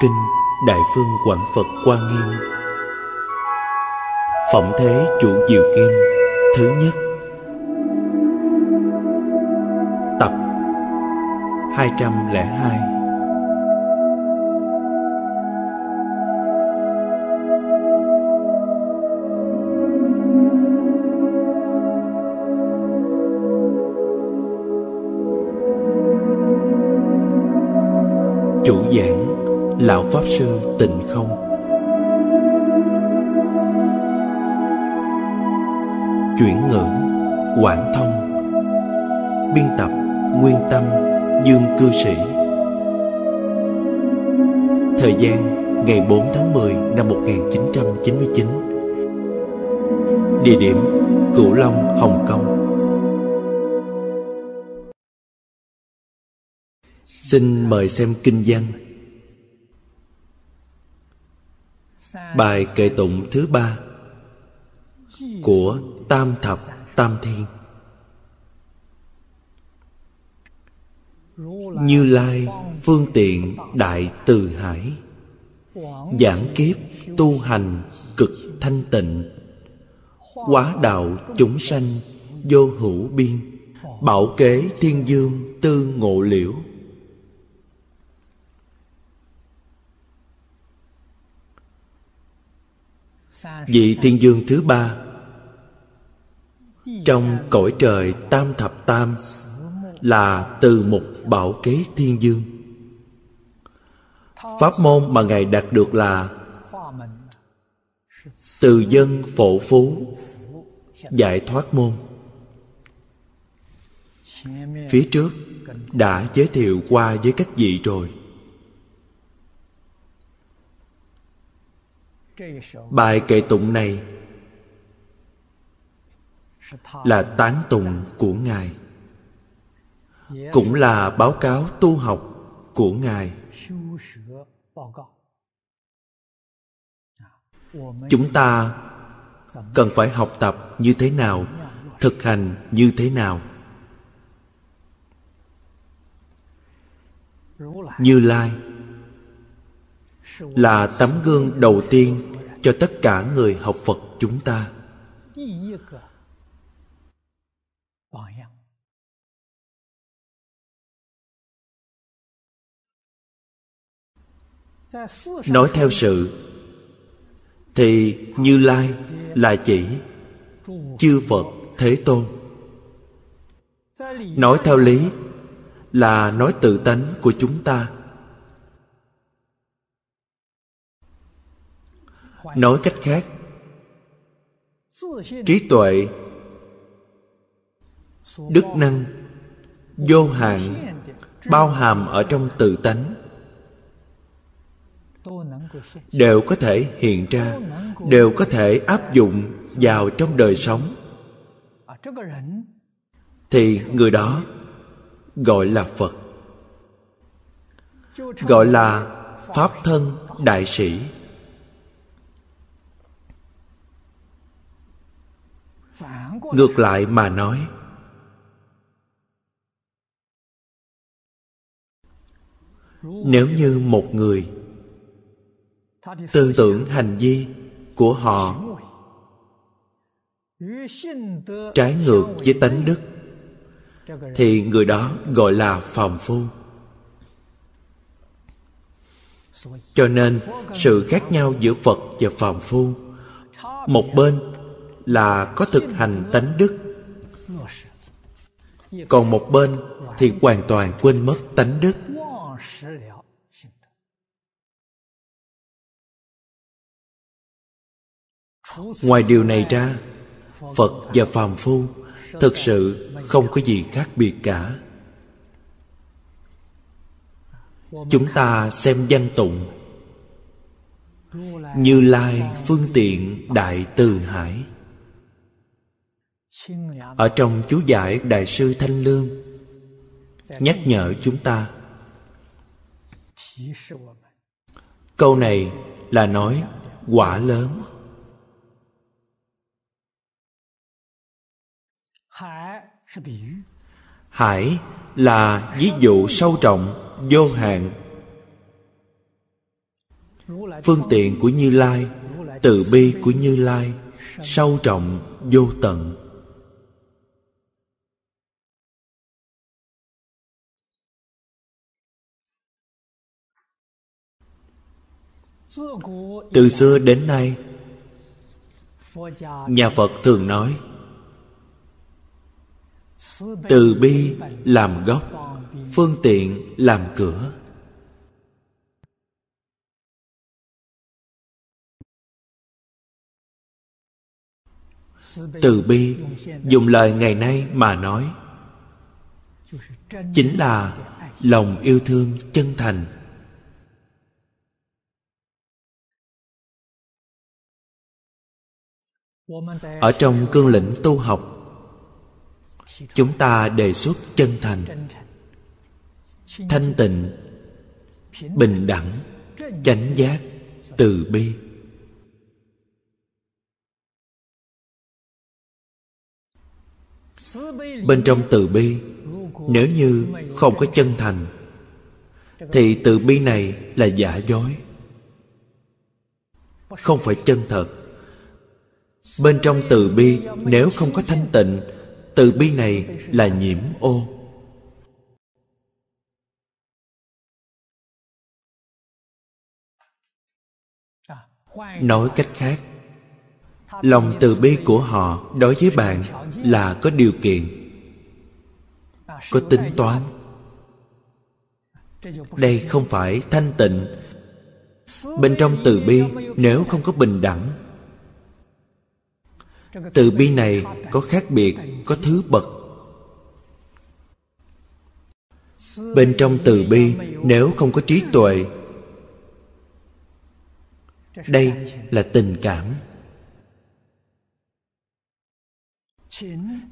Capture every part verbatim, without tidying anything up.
Kinh Đại Phương Quảng Phật Hoa Nghiêm. Phẩm thế chủ Diệu Kim thứ nhất, tập hai trăm lẻ hai. Chủ giảng Lão Pháp Sư Tịnh Không. Chuyển ngữ Quảng Thông. Biên tập Nguyên Tâm Dương Cư Sĩ. Thời gian ngày bốn tháng mười năm một nghìn chín trăm chín mươi chín. Địa điểm Cửu Long, Hồng Kông. Xin mời xem kinh văn. Bài kệ tụng thứ ba của Tam Thập Tam Thiên. Như Lai Phương Tiện Đại Từ Hải, giảng kiếp tu hành cực thanh tịnh, hóa đạo chúng sanh vô hữu biên, bảo kế thiên dương tư ngộ liễu. Vị thiên dương thứ ba trong cõi trời Tam Thập Tam là từ mục bảo kế thiên dương. Pháp môn mà Ngài đạt được là từ dân phổ phú giải thoát môn. Phía trước đã giới thiệu qua với các vị rồi. Bài kệ tụng này là tán tụng của Ngài, cũng là báo cáo tu học của Ngài. Chúng ta cần phải học tập như thế nào, thực hành như thế nào. Như Lai là tấm gương đầu tiên cho tất cả người học Phật chúng ta. Nói theo sự thì Như Lai là chỉ chư Phật Thế Tôn. Nói theo lý là nói tự tánh của chúng ta. Nói cách khác, trí tuệ, đức năng vô hạn bao hàm ở trong tự tánh đều có thể hiện ra, đều có thể áp dụng vào trong đời sống, thì người đó gọi là Phật, gọi là Pháp Thân Đại Sĩ. Ngược lại mà nói, nếu như một người tư tưởng hành vi của họ trái ngược với tánh đức, thì người đó gọi là phàm phu. Cho nên sự khác nhau giữa Phật và phàm phu, một bên là có thực hành tánh đức, còn một bên thì hoàn toàn quên mất tánh đức. Ngoài điều này ra, Phật và phàm phu thực sự không có gì khác biệt cả. Chúng ta xem văn tụng Như Lai Phương Tiện Đại Từ Hải. Ở trong chú giải Đại sư Thanh Lương nhắc nhở chúng ta, câu này là nói quả lớn. Hải là ví dụ sâu rộng, vô hạn. Phương tiện của Như Lai, từ bi của Như Lai, sâu rộng vô tận. Từ xưa đến nay, nhà Phật thường nói từ bi làm gốc, phương tiện làm cửa. Từ bi, dùng lời ngày nay mà nói, chính là lòng yêu thương chân thành. Ở trong cương lĩnh tu học, chúng ta đề xuất chân thành, thanh tịnh, bình đẳng, chánh giác, từ bi. Bên trong từ bi, nếu như không có chân thành, thì từ bi này là giả dối, không phải chân thật. Bên trong từ bi, nếu không có thanh tịnh, từ bi này là nhiễm ô. Nói cách khác, lòng từ bi của họ đối với bạn là có điều kiện, có tính toán. Đây không phải thanh tịnh. Bên trong từ bi nếu không có bình đẳng, từ bi này có khác biệt, có thứ bậc. Bên trong từ bi nếu không có trí tuệ, đây là tình cảm.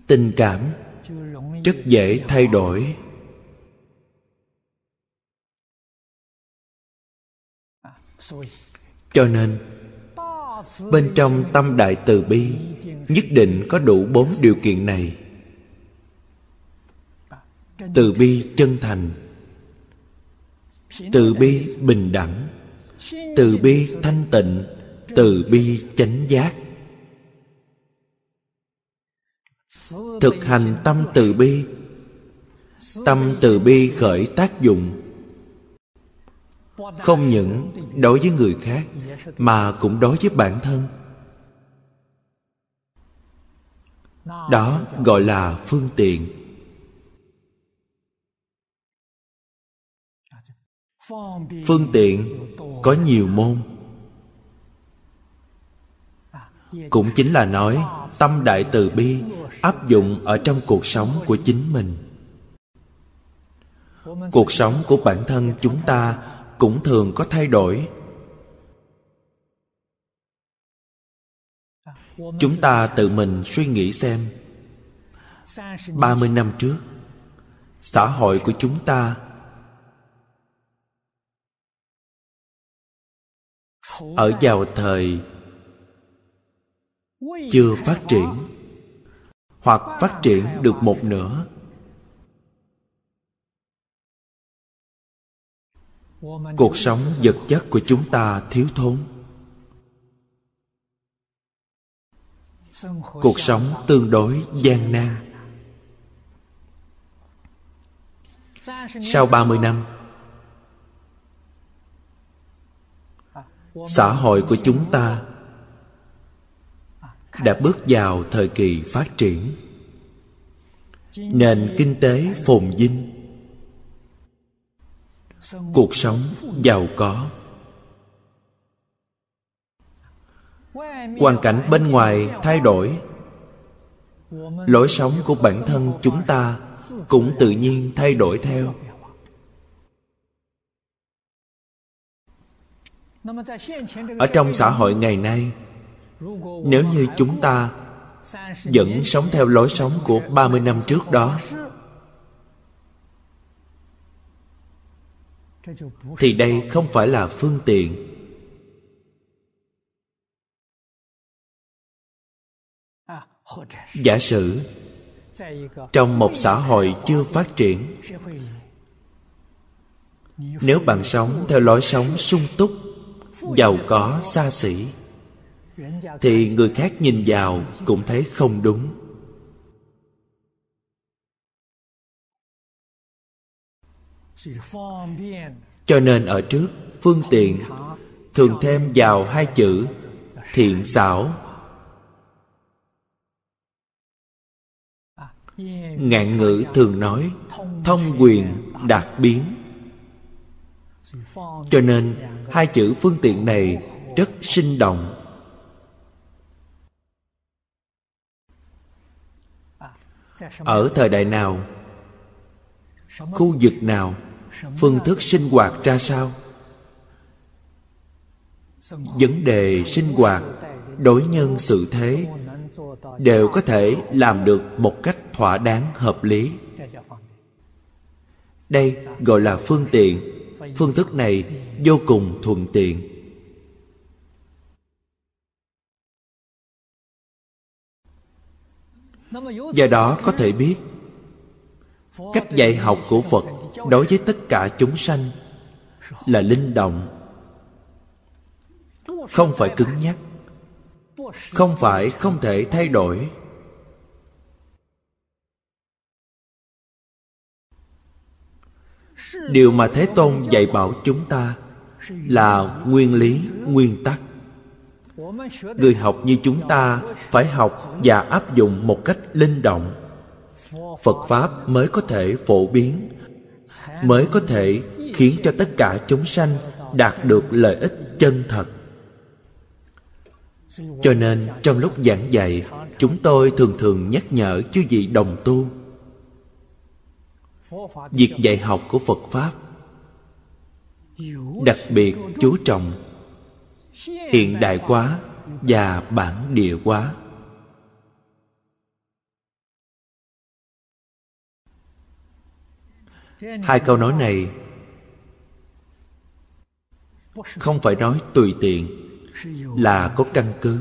Tình cảm rất dễ thay đổi. Cho nên, bên trong tâm đại từ bi nhất định có đủ bốn điều kiện này. Từ bi chân thành, từ bi bình đẳng, từ bi thanh tịnh, từ bi chánh giác. Thực hành tâm từ bi, tâm từ bi khởi tác dụng, không những đối với người khác mà cũng đối với bản thân. Đó gọi là phương tiện. Phương tiện có nhiều môn, cũng chính là nói tâm đại từ bi áp dụng ở trong cuộc sống của chính mình. Cuộc sống của bản thân chúng ta cũng thường có thay đổi. Chúng ta tự mình suy nghĩ xem, ba mươi năm trước, xã hội của chúng ta ở vào thời chưa phát triển, hoặc phát triển được một nửa. Cuộc sống vật chất của chúng ta thiếu thốn, cuộc sống tương đối gian nan. Sau ba mươi năm, xã hội của chúng ta đã bước vào thời kỳ phát triển, nền kinh tế phồn vinh, cuộc sống giàu có. Hoàn cảnh bên ngoài thay đổi, lối sống của bản thân chúng ta cũng tự nhiên thay đổi theo. Ở trong xã hội ngày nay, nếu như chúng ta vẫn sống theo lối sống của ba mươi năm trước đó, thì đây không phải là phương tiện. Giả sử trong một xã hội chưa phát triển, nếu bạn sống theo lối sống sung túc, giàu có xa xỉ, thì người khác nhìn vào cũng thấy không đúng. Cho nên ở trước phương tiện thường thêm vào hai chữ thiện xảo. Ngạn ngữ thường nói thông quyền đạt biến. Cho nên hai chữ phương tiện này rất sinh động. Ở thời đại nào, khu vực nào, phương thức sinh hoạt ra sao, vấn đề sinh hoạt, đối nhân xử thế đều có thể làm được một cách thỏa đáng hợp lý. Đây gọi là phương tiện. Phương thức này vô cùng thuận tiện. Do đó có thể biết cách dạy học của Phật đối với tất cả chúng sanh là linh động, không phải cứng nhắc, không phải không thể thay đổi. Điều mà Thế Tôn dạy bảo chúng ta là nguyên lý, nguyên tắc. Người học như chúng ta phải học và áp dụng một cách linh động. Phật Pháp mới có thể phổ biến, mới có thể khiến cho tất cả chúng sanh đạt được lợi ích chân thật. Cho nên trong lúc giảng dạy, chúng tôi thường thường nhắc nhở chư vị đồng tu, việc dạy học của Phật Pháp đặc biệt chú trọng hiện đại hóa và bản địa hóa. Hai câu nói này không phải nói tùy tiện, là có căn cứ.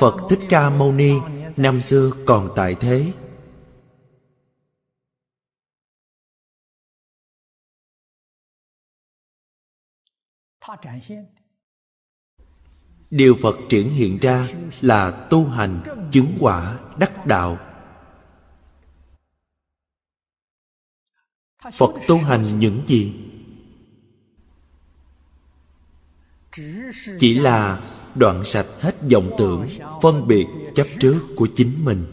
Phật Thích Ca Mâu Ni năm xưa còn tại thế, điều Phật triển hiện ra là tu hành, chứng quả, đắc đạo. Phật tu hành những gì? Chỉ là đoạn sạch hết vọng tưởng, phân biệt, chấp trước của chính mình.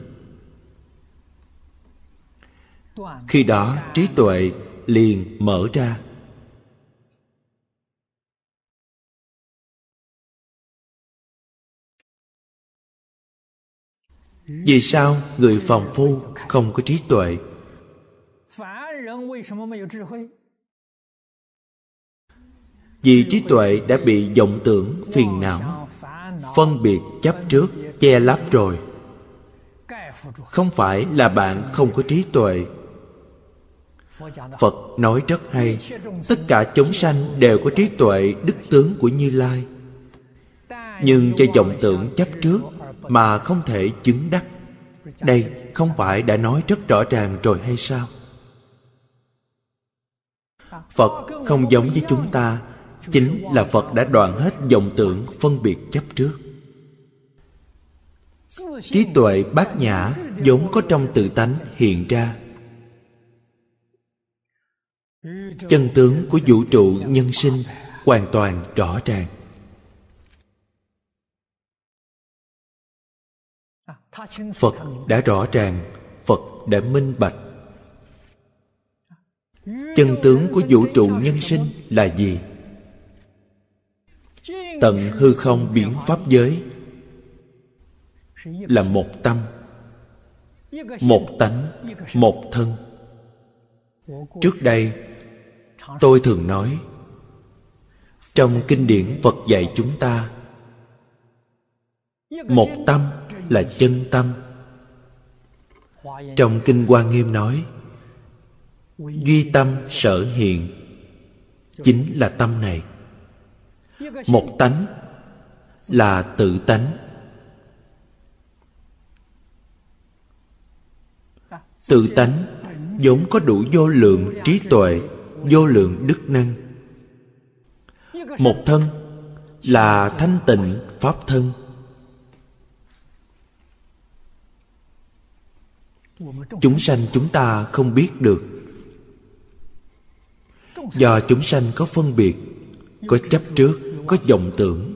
Khi đó trí tuệ liền mở ra. Vì sao người phàm phu không có trí tuệ? Vì trí tuệ đã bị vọng tưởng, phiền não, phân biệt, chấp trước che lấp rồi. Không phải là bạn không có trí tuệ. Phật nói rất hay, tất cả chúng sanh đều có trí tuệ đức tướng của Như Lai, nhưng do vọng tưởng chấp trước mà không thể chứng đắc. Đây không phải đã nói rất rõ ràng rồi hay sao? Phật không giống với chúng ta, chính là Phật đã đoạn hết vọng tưởng, phân biệt, chấp trước. Trí tuệ bát nhã vốn có trong tự tánh hiện ra. Chân tướng của vũ trụ nhân sinh hoàn toàn rõ ràng. Phật đã rõ ràng, Phật đã minh bạch. Chân tướng của vũ trụ nhân sinh là gì? Tận hư không biển pháp giới là một tâm, một tánh, một thân. Trước đây tôi thường nói, trong kinh điển Phật dạy chúng ta, một tâm là chân tâm. Trong kinh Hoa Nghiêm nói, duy tâm sở hiện, chính là tâm này. Một tánh là tự tánh. Tự tánh vốn có đủ vô lượng trí tuệ, vô lượng đức năng. Một thân là thanh tịnh pháp thân. Chúng sanh chúng ta không biết được, do chúng sanh có phân biệt, có chấp trước, có vọng tưởng.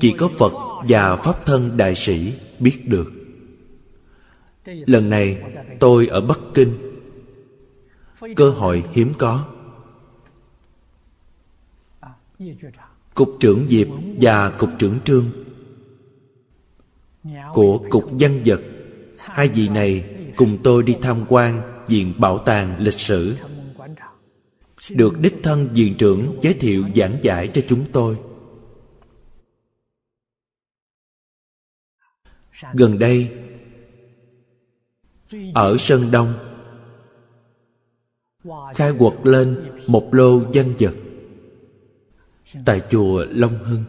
Chỉ có Phật và Pháp Thân Đại Sĩ biết được. Lần này tôi ở Bắc Kinh, cơ hội hiếm có. Cục trưởng Diệp và Cục trưởng Trương của Cục Văn vật, hai vị này cùng tôi đi tham quan Viện Bảo tàng Lịch sử, được đích thân viện trưởng giới thiệu giảng giải cho chúng tôi. Gần đây, ở Sơn Đông, khai quật lên một lô văn vật tại chùa Long Hưng.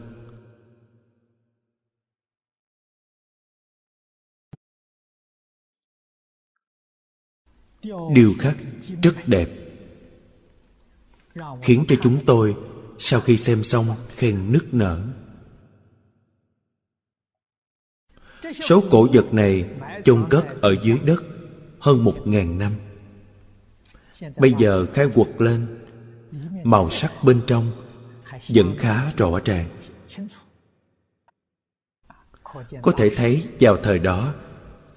Điêu khắc rất đẹp, khiến cho chúng tôi sau khi xem xong khen nức nở. Số cổ vật này chôn cất ở dưới đất hơn một ngàn năm. Bây giờ khai quật lên, màu sắc bên trong vẫn khá rõ ràng. Có thể thấy vào thời đó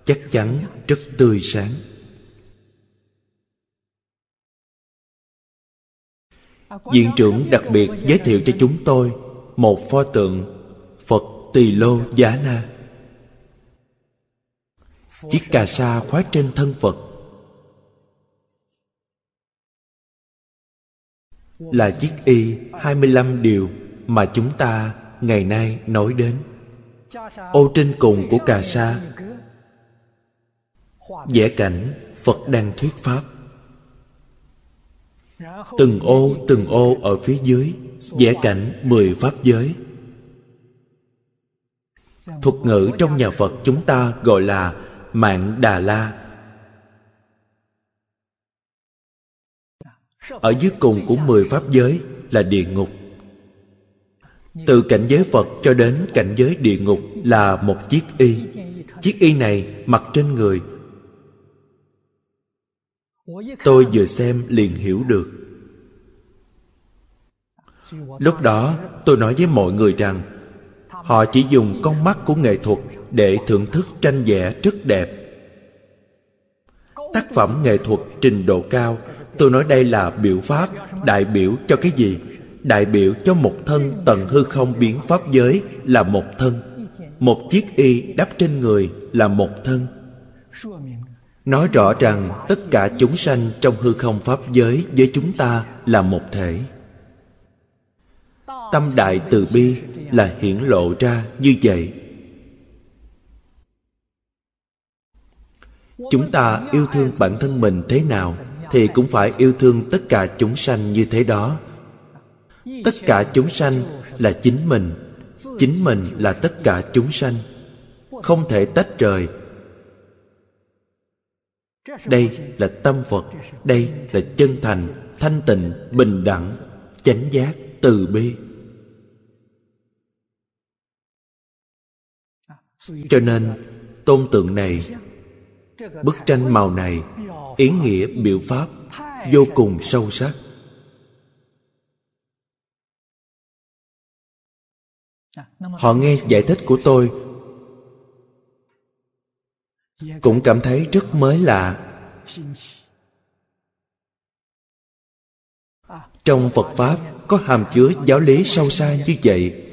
chắc chắn rất tươi sáng. Viện trưởng đặc biệt giới thiệu cho chúng tôi một pho tượng Phật Tỳ Lô Giá Na. Chiếc cà sa khoác trên thân Phật là chiếc y hai mươi lăm điều mà chúng ta ngày nay nói đến. Ô trên cùng của cà sa vẽ cảnh Phật đang thuyết pháp. Từng ô từng ô ở phía dưới vẽ cảnh mười pháp giới. Thuật ngữ trong nhà Phật chúng ta gọi là Mạng Đà La. Ở dưới cùng của mười pháp giới là địa ngục. Từ cảnh giới Phật cho đến cảnh giới địa ngục là một chiếc y. Chiếc y này mặc trên người, tôi vừa xem liền hiểu được. Lúc đó tôi nói với mọi người rằng họ chỉ dùng con mắt của nghệ thuật để thưởng thức tranh vẽ rất đẹp. Tác phẩm nghệ thuật trình độ cao. Tôi nói đây là biểu pháp, đại biểu cho cái gì? Đại biểu cho một thân tận hư không biến pháp giới là một thân. Một chiếc y đắp trên người là một thân. Nói rõ rằng tất cả chúng sanh trong hư không pháp giới với chúng ta là một thể. Tâm đại từ bi là hiển lộ ra như vậy. Chúng ta yêu thương bản thân mình thế nào thì cũng phải yêu thương tất cả chúng sanh như thế đó. Tất cả chúng sanh là chính mình, chính mình là tất cả chúng sanh, không thể tách rời. Đây là tâm Phật, đây là chân thành, thanh tịnh, bình đẳng, chánh giác, từ bi. Cho nên tôn tượng này, bức tranh màu này, ý nghĩa biểu pháp vô cùng sâu sắc. Họ nghe giải thích của tôi cũng cảm thấy rất mới lạ. Trong Phật Pháp có hàm chứa giáo lý sâu xa như vậy.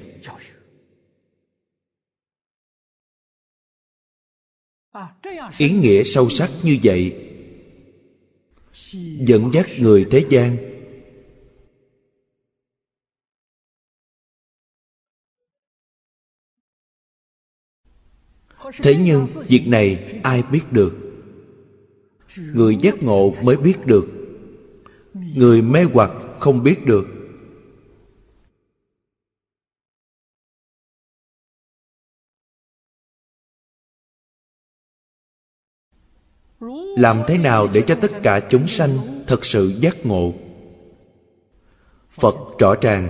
Ý nghĩa sâu sắc như vậy dẫn dắt người thế gian thế, nhưng việc này ai biết được? Người giác ngộ mới biết được, người mê hoặc không biết được. Làm thế nào để cho tất cả chúng sanh thật sự giác ngộ? Phật rõ ràng,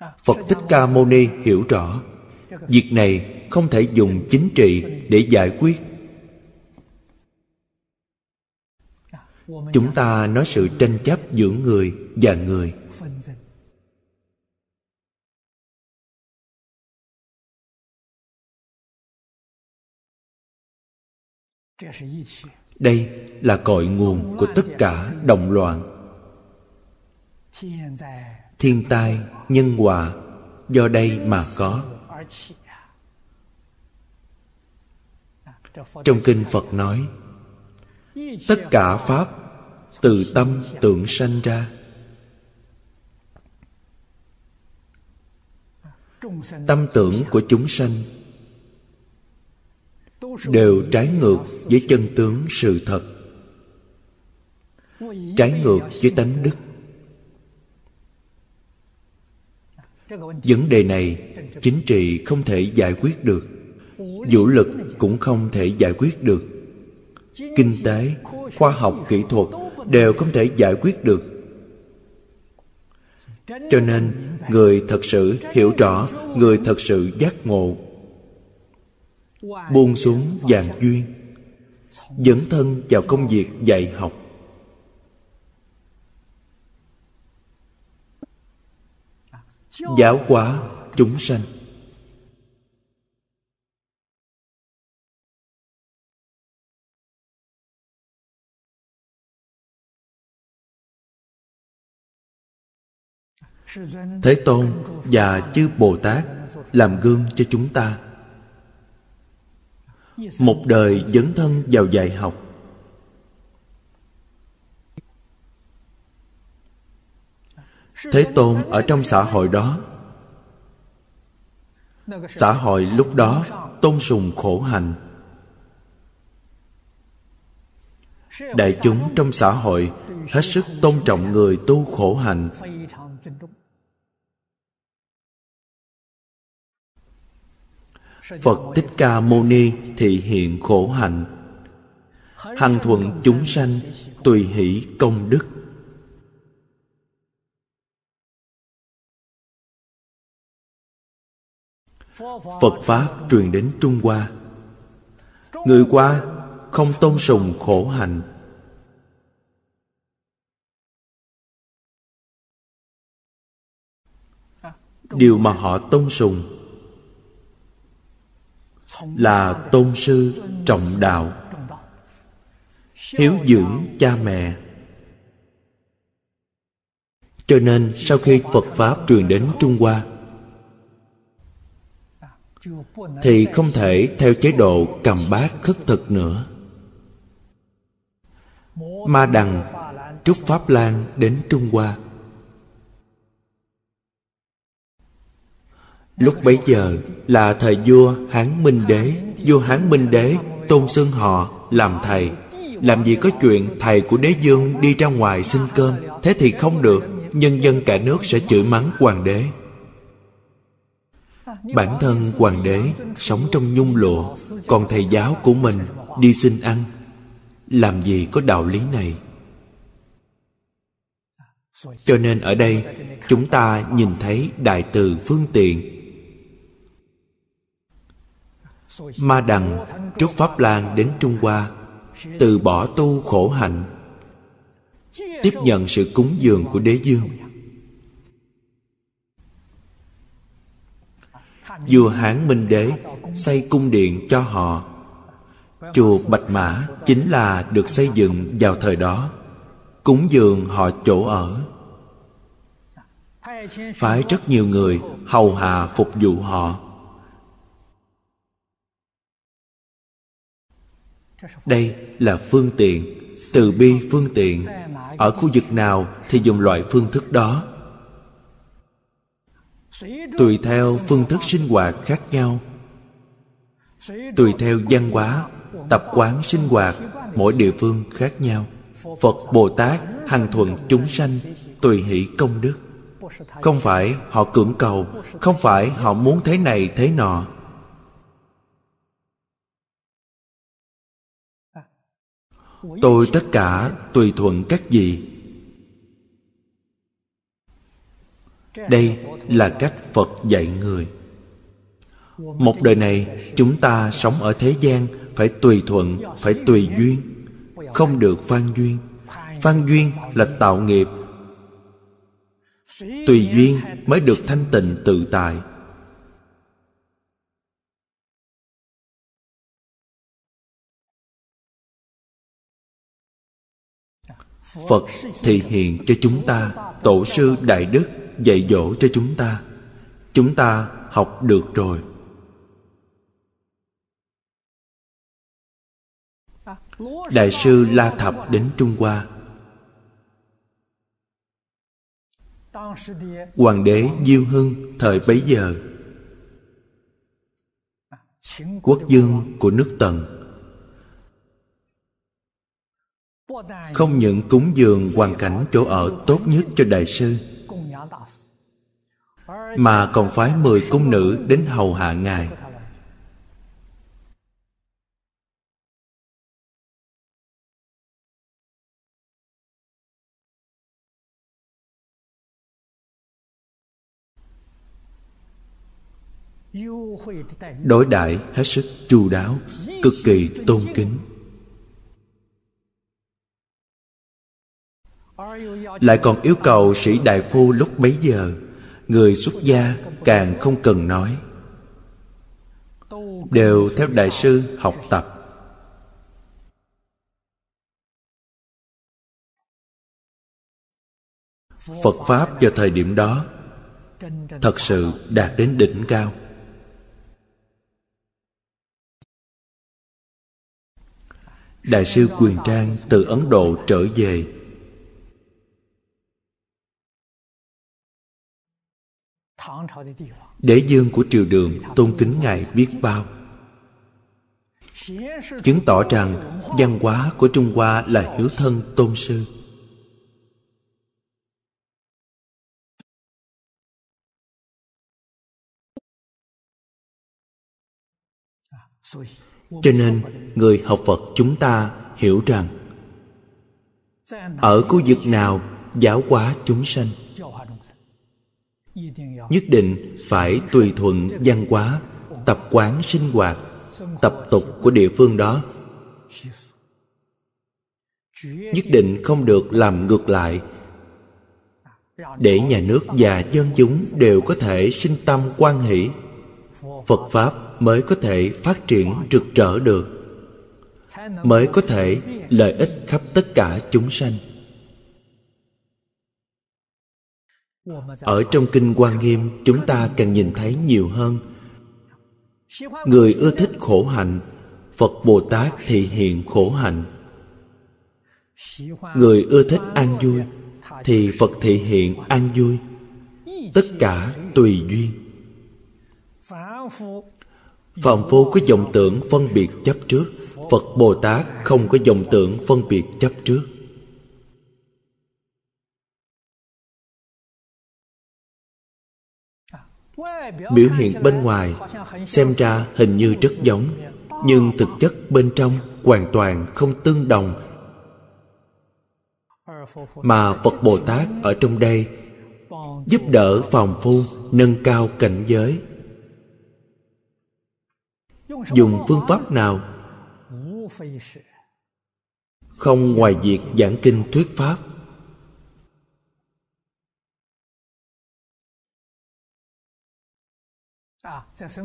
Phật Thích Ca Mâu Ni hiểu rõ việc này không thể dùng chính trị để giải quyết. Chúng ta nói sự tranh chấp giữa người và người, đây là cội nguồn của tất cả động loạn. Thiên tai, nhân họa do đây mà có. Trong kinh Phật nói, tất cả pháp từ tâm tưởng sanh ra. Tâm tưởng của chúng sanh đều trái ngược với chân tướng sự thật, trái ngược với tánh đức. Vấn đề này chính trị không thể giải quyết được, vũ lực cũng không thể giải quyết được, kinh tế, khoa học kỹ thuật đều không thể giải quyết được. Cho nên người thật sự hiểu rõ, người thật sự giác ngộ, buông xuống vàng duyên, dẫn thân vào công việc dạy học. Giáo hóa chúng sanh. Thế Tôn và chư Bồ Tát làm gương cho chúng ta, một đời dấn thân vào dạy học. Thế Tôn ở trong xã hội đó, xã hội lúc đó tôn sùng khổ hạnh, đại chúng trong xã hội hết sức tôn trọng người tu khổ hạnh. Phật Thích Ca Mâu Ni thị hiện khổ hạnh, hằng thuận chúng sanh, tùy hỷ công đức. Phật Pháp truyền đến Trung Hoa, người Hoa không tôn sùng khổ hạnh. Điều mà họ tôn sùng là tôn sư trọng đạo, hiếu dưỡng cha mẹ. Cho nên sau khi Phật Pháp truyền đến Trung Hoa thì không thể theo chế độ cầm bát khất thực nữa. Ma Đằng Trúc Pháp Lan đến Trung Hoa, lúc bấy giờ là thời vua Hán Minh Đế. Vua Hán Minh Đế tôn xưng họ làm thầy. Làm gì có chuyện thầy của đế vương đi ra ngoài xin cơm? Thế thì không được, nhân dân cả nước sẽ chửi mắng hoàng đế. Bản thân hoàng đế sống trong nhung lụa, còn thầy giáo của mình đi xin ăn, làm gì có đạo lý này? Cho nên ở đây chúng ta nhìn thấy Đại Từ Phương Tiện, Ma Đằng Trúc Pháp Lan đến Trung Hoa, từ bỏ tu khổ hạnh, tiếp nhận sự cúng dường của đế vương. Vua Hán Minh Đế xây cung điện cho họ. Chùa Bạch Mã chính là được xây dựng vào thời đó, cúng dường họ chỗ ở, phái rất nhiều người hầu hạ phục vụ họ. Đây là phương tiện, từ bi phương tiện. Ở khu vực nào thì dùng loại phương thức đó, tùy theo phương thức sinh hoạt khác nhau, tùy theo văn hóa, tập quán sinh hoạt mỗi địa phương khác nhau. Phật Bồ Tát hằng thuận chúng sanh, tùy hỷ công đức. Không phải họ cưỡng cầu, không phải họ muốn thế này thế nọ. tôi tất cả tùy thuận các vị. Đây là cách Phật dạy người. Một đời này chúng ta sống ở thế gian phải tùy thuận, phải tùy duyên, không được phan duyên. Phan duyên là tạo nghiệp, tùy duyên mới được thanh tịnh tự tại. Phật thị hiện cho chúng ta, tổ sư đại đức dạy dỗ cho chúng ta, chúng ta học được rồi. Đại sư La Thập đến Trung Hoa, hoàng đế Diêu Hưng thời bấy giờ, quốc vương của nước Tần, không những cúng dường hoàn cảnh chỗ ở tốt nhất cho đại sư, mà còn phái mười cung nữ đến hầu hạ ngài. Đối đãi hết sức chu đáo, cực kỳ tôn kính. Lại còn yêu cầu sĩ đại phu lúc bấy giờ, người xuất gia càng không cần nói, đều theo đại sư học tập. Phật pháp vào thời điểm đó thật sự đạt đến đỉnh cao. Đại sư Quyền Trang từ Ấn Độ trở về, đế vương của triều Đường tôn kính ngài biết bao, chứng tỏ rằng văn hóa của Trung Hoa là hiếu thân tôn sư. Cho nên người học Phật chúng ta hiểu rằng ở khu vực nào giáo hóa chúng sanh, nhất định phải tùy thuận văn hóa, tập quán sinh hoạt, tập tục của địa phương đó. Nhất định không được làm ngược lại, để nhà nước và dân chúng đều có thể sinh tâm quan hỷ, Phật pháp mới có thể phát triển rực rỡ được, mới có thể lợi ích khắp tất cả chúng sanh. Ở trong Kinh Hoa Nghiêm chúng ta càng nhìn thấy nhiều hơn. Người ưa thích khổ hạnh, Phật Bồ Tát thị hiện khổ hạnh. Người ưa thích an vui thì Phật thị hiện an vui. Tất cả tùy duyên. Phàm phu có vọng tưởng phân biệt chấp trước, Phật Bồ Tát không có vọng tưởng phân biệt chấp trước. Biểu hiện bên ngoài xem ra hình như rất giống, nhưng thực chất bên trong hoàn toàn không tương đồng. Mà Phật Bồ Tát ở trong đây giúp đỡ phàm phu nâng cao cảnh giới. Dùng phương pháp nào? Không ngoài việc giảng kinh thuyết pháp.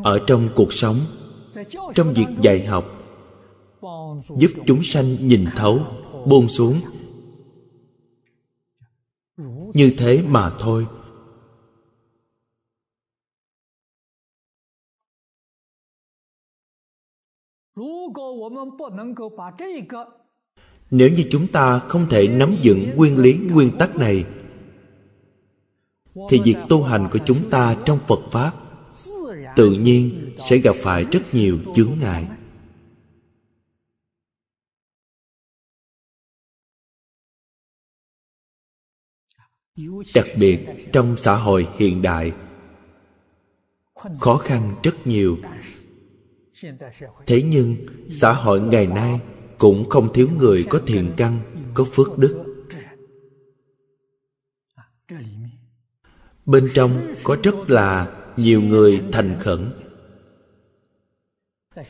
Ở trong cuộc sống, trong việc dạy học, giúp chúng sanh nhìn thấu, buông xuống. Như thế mà thôi. Nếu như chúng ta không thể nắm vững nguyên lý nguyên tắc này, thì việc tu hành của chúng ta trong Phật pháp tự nhiên sẽ gặp phải rất nhiều chướng ngại. Đặc biệt trong xã hội hiện đại, khó khăn rất nhiều. Thế nhưng xã hội ngày nay cũng không thiếu người có thiện căn, có phước đức. Bên trong có rất là nhiều người thành khẩn,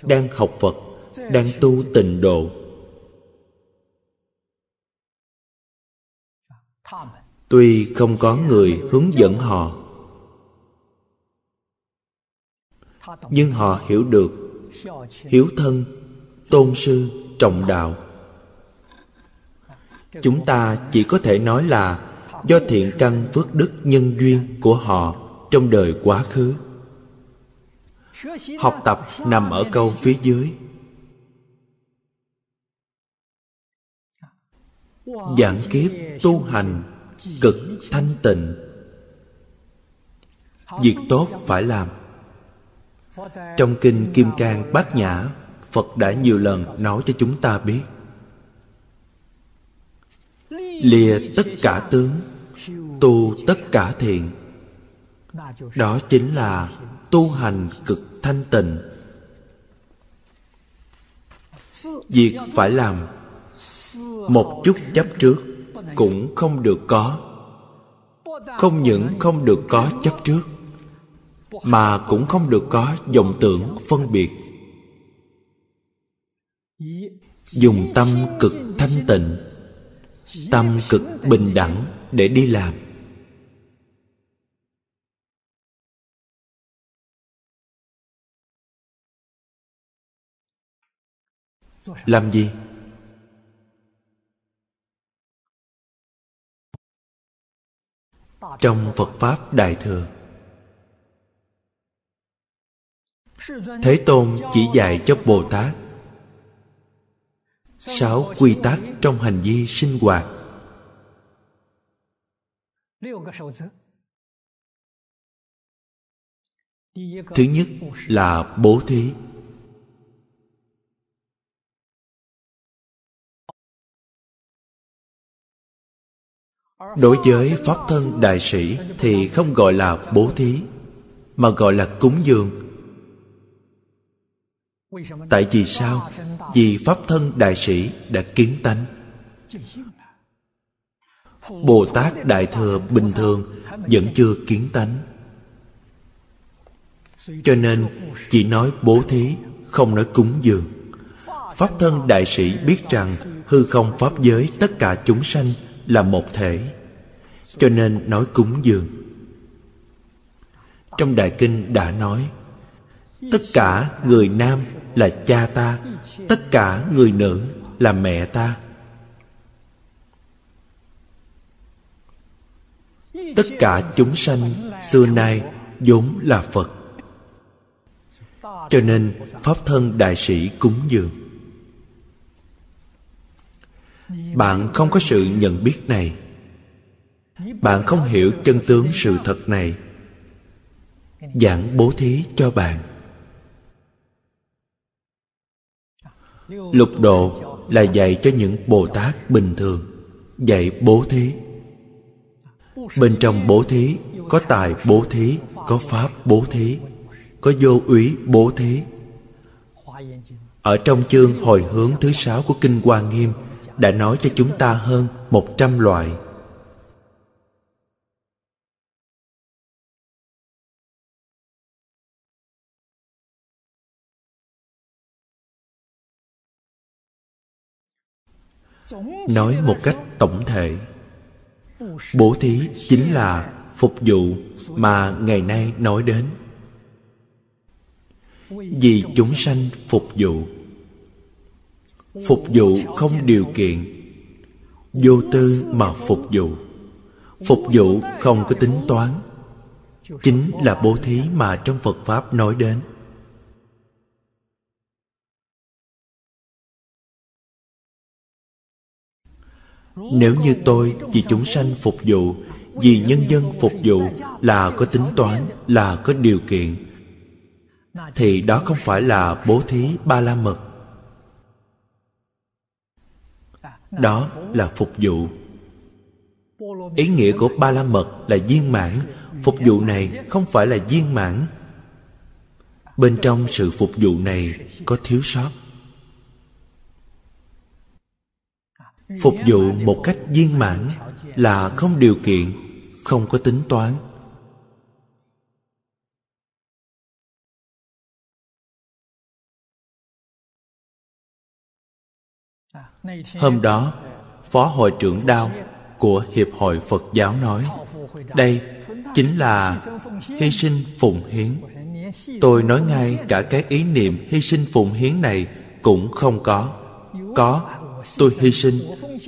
đang học Phật, đang tu tịnh độ. Tuy không có người hướng dẫn họ, nhưng họ hiểu được hiếu thân, tôn sư, trọng đạo. Chúng ta chỉ có thể nói là do thiện căn phước đức nhân duyên của họ trong đời quá khứ. Học tập nằm ở câu phía dưới. Giảng kiếp tu hành cực thanh tịnh, việc tốt phải làm. Trong Kinh Kim Cang Bát Nhã, Phật đã nhiều lần nói cho chúng ta biết, lìa tất cả tướng, tu tất cả thiện. Đó chính là tu hành cực thanh tịnh. Việc phải làm, một chút chấp trước cũng không được có. Không những không được có chấp trước, mà cũng không được có vọng tưởng phân biệt. Dùng tâm cực thanh tịnh, tâm cực bình đẳng để đi làm. Làm gì? Trong Phật Pháp Đại Thừa, Thế Tôn chỉ dạy cho Bồ Tát sáu quy tắc trong hành vi sinh hoạt. Thứ nhất là bố thí. Đối với Pháp thân đại sĩ thì không gọi là bố thí, mà gọi là cúng dường. Tại vì sao? Vì Pháp thân đại sĩ đã kiến tánh. Bồ Tát Đại Thừa bình thường vẫn chưa kiến tánh, cho nên chỉ nói bố thí, không nói cúng dường. Pháp thân đại sĩ biết rằng hư không Pháp giới tất cả chúng sanh là một thể, cho nên nói cúng dường. Trong Đại Kinh đã nói, tất cả người nam là cha ta, tất cả người nữ là mẹ ta, tất cả chúng sanh xưa nay vốn là Phật. Cho nên Pháp thân đại sĩ cúng dường. Bạn không có sự nhận biết này, bạn không hiểu chân tướng sự thật này, giảng bố thí cho bạn. Lục độ là dạy cho những Bồ Tát bình thường, dạy bố thí. Bên trong bố thí có tài bố thí, có pháp bố thí, có vô úy bố thí. Ở trong chương hồi hướng thứ sáu của Kinh Hoa Nghiêm đã nói cho chúng ta hơn một trăm loại. Nói một cách tổng thể, bố thí chính là phục vụ mà ngày nay nói đến. Vì chúng sanh phục vụ, phục vụ không điều kiện, vô tư mà phục vụ, phục vụ không có tính toán, chính là bố thí mà trong Phật Pháp nói đến. Nếu như tôi vì chúng sanh phục vụ, vì nhân dân phục vụ là có tính toán, là có điều kiện, thì đó không phải là bố thí ba la mật. Đó là phục vụ. Ý nghĩa của ba la mật là viên mãn. Phục vụ này không phải là viên mãn. Bên trong sự phục vụ này có thiếu sót. Phục vụ một cách viên mãn là không điều kiện, không có tính toán. Hôm đó, Phó Hội trưởng Đao của Hiệp hội Phật giáo nói, đây chính là hy sinh phụng hiến. Tôi nói ngay, cả cái ý niệm hy sinh phụng hiến này cũng không có. Có, tôi hy sinh,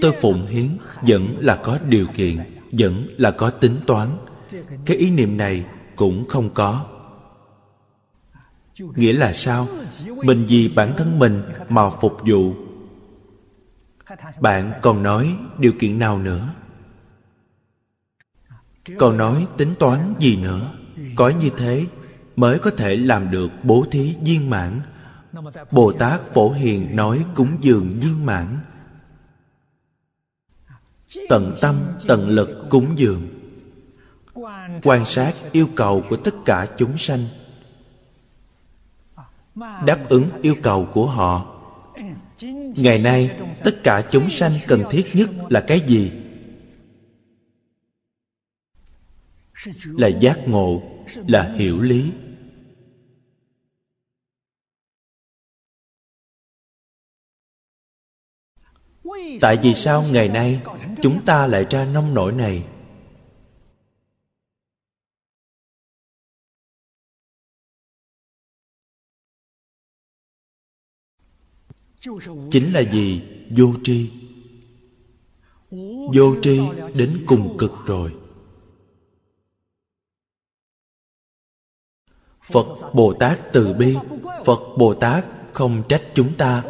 tôi phụng hiến vẫn là có điều kiện, vẫn là có tính toán. Cái ý niệm này cũng không có. Nghĩa là sao? Mình vì bản thân mình mà phục vụ, bạn còn nói điều kiện nào nữa? Còn nói tính toán gì nữa? Có như thế mới có thể làm được bố thí viên mãn. Bồ Tát Phổ Hiền nói cúng dường viên mãn, tận tâm tận lực cúng dường, quan sát yêu cầu của tất cả chúng sanh, đáp ứng yêu cầu của họ. Ngày nay, tất cả chúng sanh cần thiết nhất là cái gì? Là giác ngộ, là hiểu lý. Tại vì sao ngày nay chúng ta lại ra nông nỗi này? Chính là gì? Vô tri. Vô tri đến cùng cực rồi. Phật Bồ Tát từ bi, Phật Bồ Tát không trách chúng ta.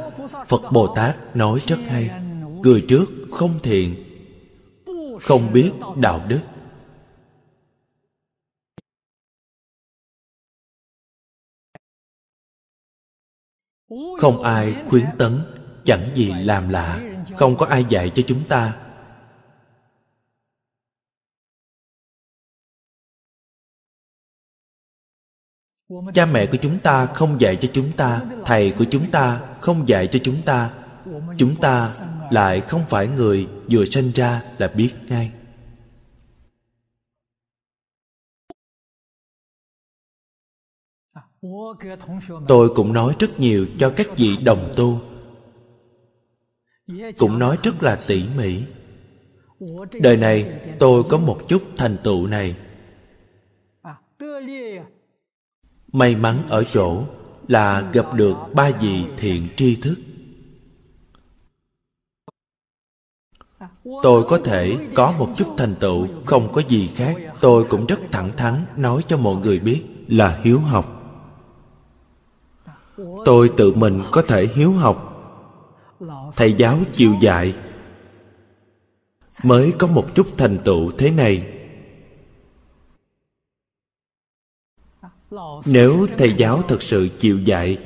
Phật Bồ Tát nói rất hay, người trước không thiện, không biết đạo đức. Không ai khuyến tấn, chẳng gì làm lạ. Không có ai dạy cho chúng ta. Cha mẹ của chúng ta không dạy cho chúng ta, thầy của chúng ta không dạy cho chúng ta. Chúng ta lại không phải người vừa sinh ra là biết ngay. Tôi cũng nói rất nhiều cho các vị đồng tu, cũng nói rất là tỉ mỉ. Đời này tôi có một chút thành tựu này. May mắn ở chỗ là gặp được ba vị thiện tri thức. Tôi có thể có một chút thành tựu, không có gì khác. Tôi cũng rất thẳng thắn nói cho mọi người biết là hiếu học. Tôi tự mình có thể hiếu học, thầy giáo chịu dạy, mới có một chút thành tựu thế này. Nếu thầy giáo thật sự chịu dạy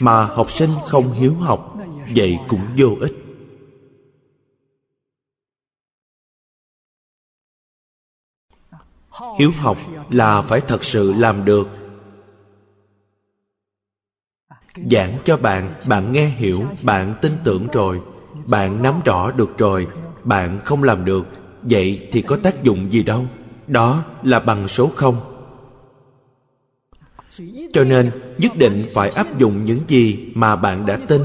mà học sinh không hiếu học, vậy cũng vô ích. Hiếu học là phải thật sự làm được. Giảng cho bạn, bạn nghe hiểu, bạn tin tưởng rồi, bạn nắm rõ được rồi, bạn không làm được, vậy thì có tác dụng gì đâu. Đó là bằng số không. Cho nên nhất định phải áp dụng những gì mà bạn đã tin,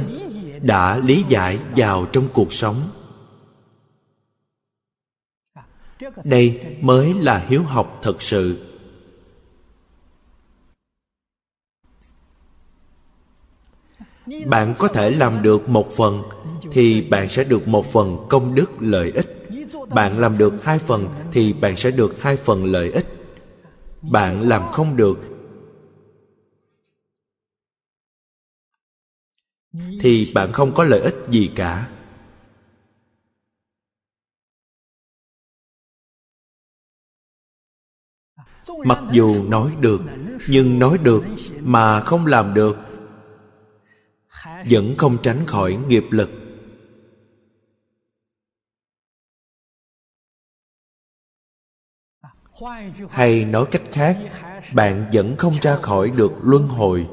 đã lý giải vào trong cuộc sống. Đây mới là hiếu học thật sự. Bạn có thể làm được một phần thì bạn sẽ được một phần công đức lợi ích. Bạn làm được hai phần thì bạn sẽ được hai phần lợi ích. Bạn làm không được thì bạn không có lợi ích gì cả. Mặc dù nói được, nhưng nói được mà không làm được, vẫn không tránh khỏi nghiệp lực. Hay nói cách khác, bạn vẫn không ra khỏi được luân hồi,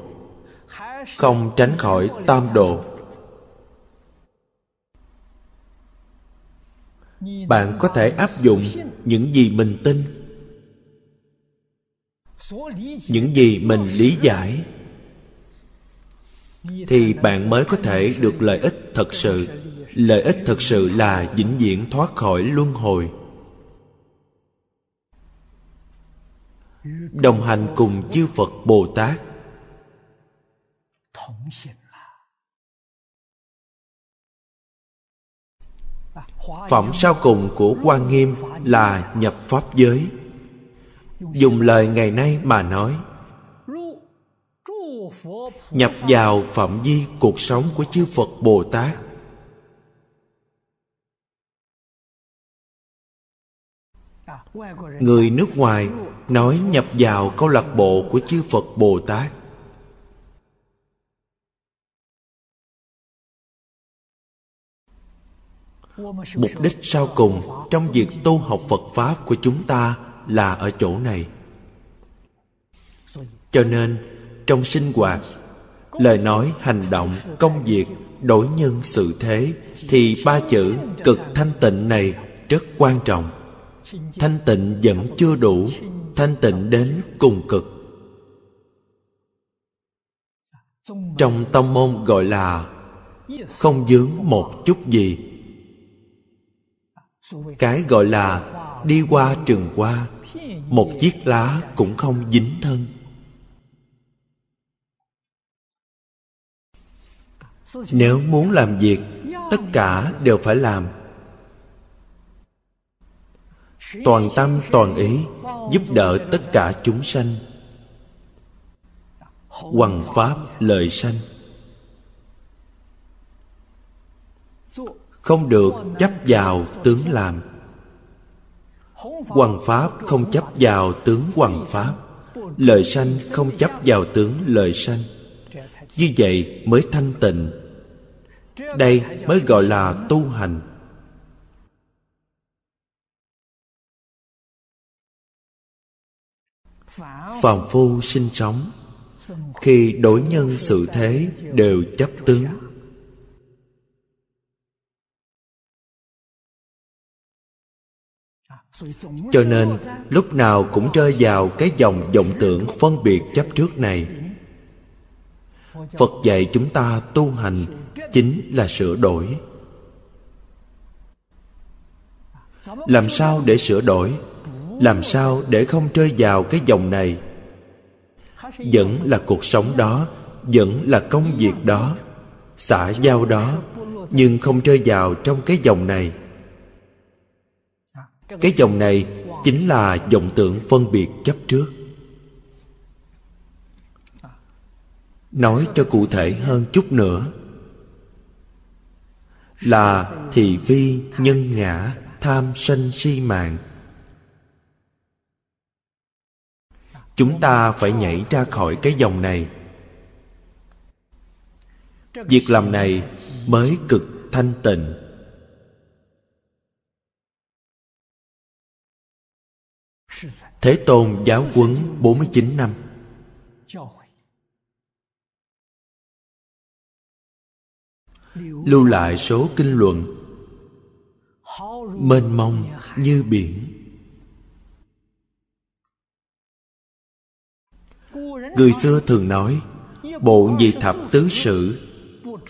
không tránh khỏi tam độ. bạn có thể áp dụng những gì mình tin, những gì mình lý giải, thì bạn mới có thể được lợi ích thật sự. Lợi ích thật sự là vĩnh viễn thoát khỏi luân hồi, đồng hành cùng chư Phật Bồ Tát. Phẩm sau cùng của Hoa Nghiêm là nhập pháp giới. Dùng lời ngày nay mà nói, nhập vào phạm vi cuộc sống của chư Phật Bồ Tát. Người nước ngoài nói nhập vào câu lạc bộ của chư Phật Bồ Tát. Mục đích sau cùng trong việc tu học Phật Pháp của chúng ta là ở chỗ này. Cho nên, trong sinh hoạt, lời nói, hành động, công việc, đối nhân xử thế, thì ba chữ cực thanh tịnh này rất quan trọng. Thanh tịnh vẫn chưa đủ, thanh tịnh đến cùng cực. Trong tông môn gọi là không vướng một chút gì. Cái gọi là đi qua trường qua, một chiếc lá cũng không dính thân. Nếu muốn làm việc, tất cả đều phải làm toàn tâm toàn ý, giúp đỡ tất cả chúng sanh, hoằng pháp lợi sanh. Không được chấp vào tướng làm. Hoằng pháp không chấp vào tướng hoằng pháp, lợi sanh không chấp vào tướng lợi sanh. Như vậy mới thanh tịnh. Đây mới gọi là tu hành. Phàm phu sinh sống, khi đối nhân xử thế đều chấp tướng, cho nên lúc nào cũng rơi vào cái dòng vọng tưởng phân biệt chấp trước này. Phật dạy chúng ta tu hành chính là sửa đổi. Làm sao để sửa đổi? Làm sao để không rơi vào cái dòng này? Vẫn là cuộc sống đó, vẫn là công việc đó, xã giao đó, nhưng không rơi vào trong cái dòng này. Cái dòng này chính là vọng tưởng phân biệt chấp trước. Nói cho cụ thể hơn chút nữa là thị phi, nhân ngã, tham sân si mạng. Chúng ta phải nhảy ra khỏi cái dòng này. Việc làm này mới cực thanh tịnh. Thế Tôn giáo huấn bốn mươi chín năm. Lưu lại số kinh luận mênh mông như biển. Người xưa thường nói, bộ nhị thập tứ sử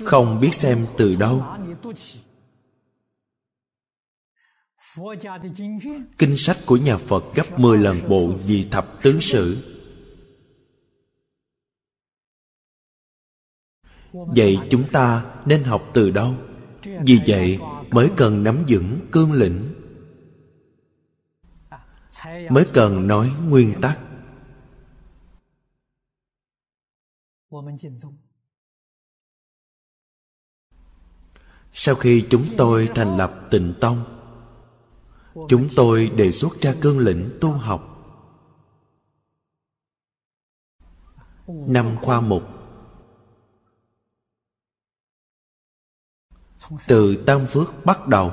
không biết xem từ đâu. Kinh sách của nhà Phật gấp mười lần bộ nhị thập tứ sử. Vậy chúng ta nên học từ đâu? Vì vậy mới cần nắm vững cương lĩnh, mới cần nói nguyên tắc. Sau khi chúng tôi thành lập Tịnh Tông, chúng tôi đề xuất ra cương lĩnh tu học năm khoa mục, từ Tam Phước bắt đầu.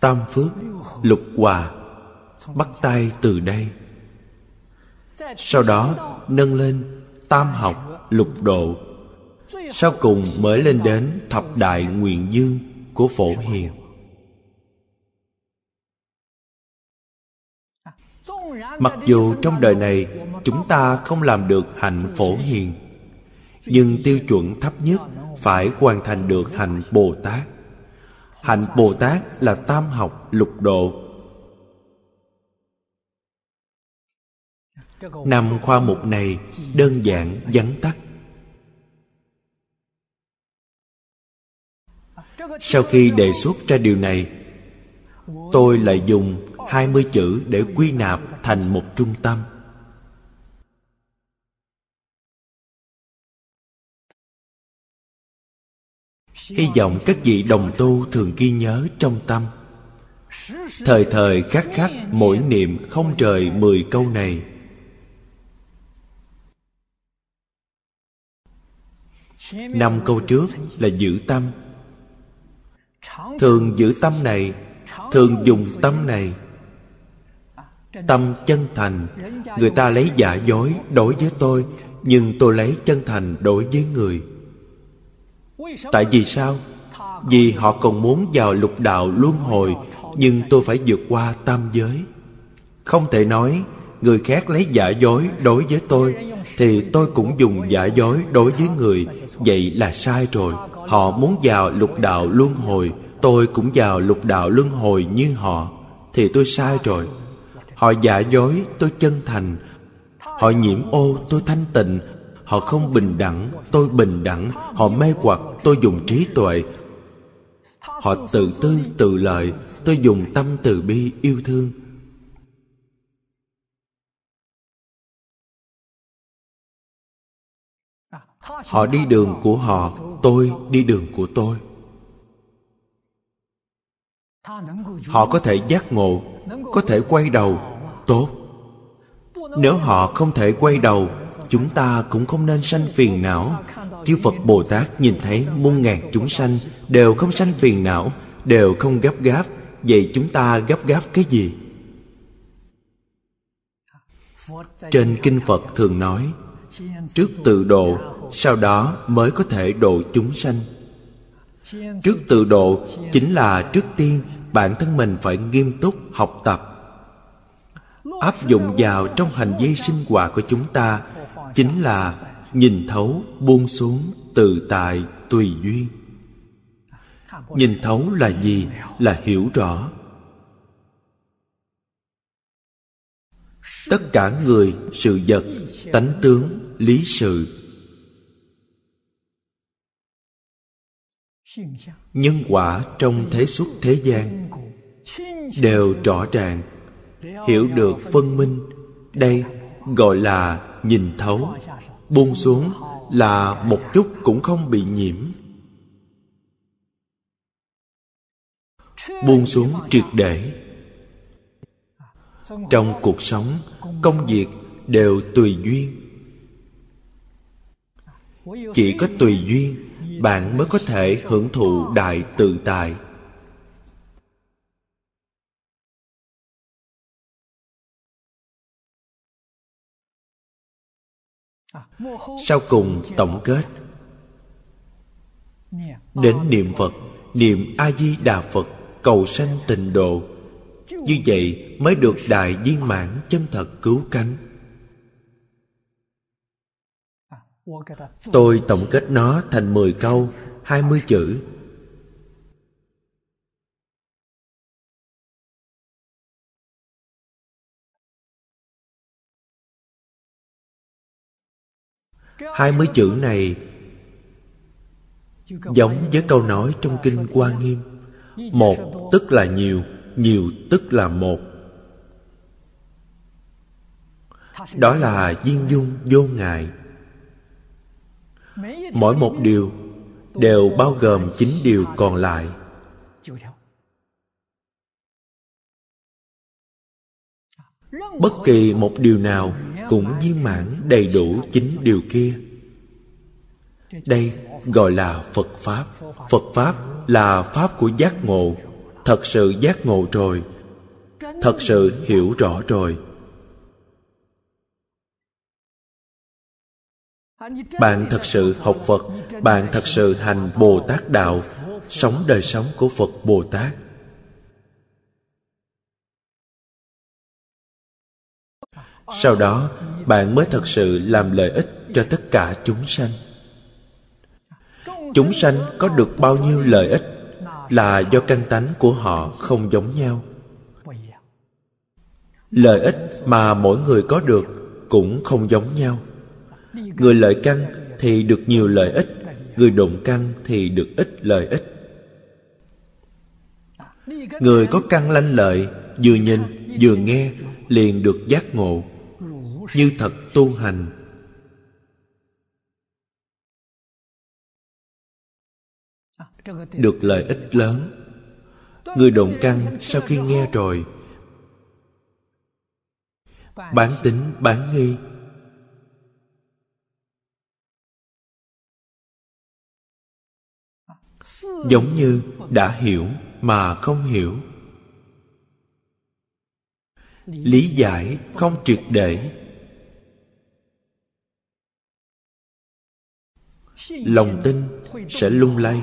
Tam Phước, Lục Hòa, bắt tay từ đây. Sau đó nâng lên Tam Học, Lục Độ. sau cùng mới lên đến thập đại nguyện dương của Phổ Hiền. Mặc dù trong đời này chúng ta không làm được hạnh Phổ Hiền, nhưng tiêu chuẩn thấp nhất phải hoàn thành được hạnh Bồ Tát. Hạnh Bồ Tát là tam học lục độ. Năm khoa mục này đơn giản vắn tắt. Sau khi đề xuất ra điều này, tôi lại dùng hai mươi chữ để quy nạp thành một trung tâm. Hy vọng các vị đồng tu thường ghi nhớ trong tâm, thời thời khắc khắc mỗi niệm không rời mười câu này. Năm câu trước là giữ tâm. Thường giữ tâm này, thường dùng tâm này. Tâm chân thành. Người ta lấy giả dối đối với tôi, nhưng tôi lấy chân thành đối với người. Tại vì sao? Vì họ còn muốn vào lục đạo luân hồi, nhưng tôi phải vượt qua tam giới. Không thể nói người khác lấy giả dối đối với tôi thì tôi cũng dùng giả dối đối với người. Vậy là sai rồi. Họ muốn vào lục đạo luân hồi, tôi cũng vào lục đạo luân hồi như họ, thì tôi sai rồi. Họ giả dối, tôi chân thành. Họ nhiễm ô, tôi thanh tịnh. Họ không bình đẳng, tôi bình đẳng. Họ mê hoặc, tôi dùng trí tuệ. Họ tự tư tự lợi, tôi dùng tâm từ bi yêu thương. Họ đi đường của họ, tôi đi đường của tôi. Họ có thể giác ngộ, có thể quay đầu, tốt. Nếu họ không thể quay đầu, chúng ta cũng không nên sanh phiền não. Chư Phật Bồ Tát nhìn thấy muôn ngàn chúng sanh đều không sanh phiền não, đều không gấp gáp. Vậy chúng ta gấp gáp cái gì? Trên Kinh Phật thường nói, trước tự độ, sau đó mới có thể độ chúng sanh. Trước tự độ chính là trước tiên bản thân mình phải nghiêm túc học tập, áp dụng vào trong hành vi sinh hoạt của chúng ta, chính là nhìn thấu, buông xuống, tự tại, tùy duyên. Nhìn thấu là gì? Là hiểu rõ. Tất cả người, sự vật, tánh tướng, lý sự, nhân quả trong thế xuất thế gian đều rõ ràng, hiểu được phân minh. Đây gọi là nhìn thấu. Buông xuống là một chút cũng không bị nhiễm. Buông xuống triệt để. Trong cuộc sống, công việc đều tùy duyên. Chỉ có tùy duyên, bạn mới có thể hưởng thụ đại tự tại. Sau cùng tổng kết, đến niệm Phật, niệm A-di-đà Phật, cầu sanh tịnh độ. Như vậy mới được đại viên mãn chân thật cứu cánh. Tôi tổng kết nó thành mười câu, hai mươi chữ. hai mươi chữ này giống với câu nói trong Kinh Hoa Nghiêm: một tức là nhiều, nhiều tức là một. Đó là viên dung vô ngại. Mỗi một điều đều bao gồm chín điều còn lại. Bất kỳ một điều nào cũng viên mãn đầy đủ chín điều kia. Đây gọi là Phật Pháp. Phật Pháp là Pháp của giác ngộ. Thật sự giác ngộ rồi, thật sự hiểu rõ rồi. Bạn thật sự học Phật, bạn thật sự hành Bồ Tát Đạo, sống đời sống của Phật Bồ Tát. Sau đó, bạn mới thật sự làm lợi ích cho tất cả chúng sanh. Chúng sanh có được bao nhiêu lợi ích là do căn tánh của họ không giống nhau. Lợi ích mà mỗi người có được cũng không giống nhau. Người lợi căn thì được nhiều lợi ích, người độn căn thì được ít lợi ích. Người có căn lanh lợi, vừa nhìn, vừa nghe, liền được giác ngộ, như thật tu hành. Được lợi ích lớn. Người độn căn sau khi nghe rồi, bán tính, bán nghi. Giống như đã hiểu mà không hiểu. Lý giải không triệt để. Lòng tin sẽ lung lay.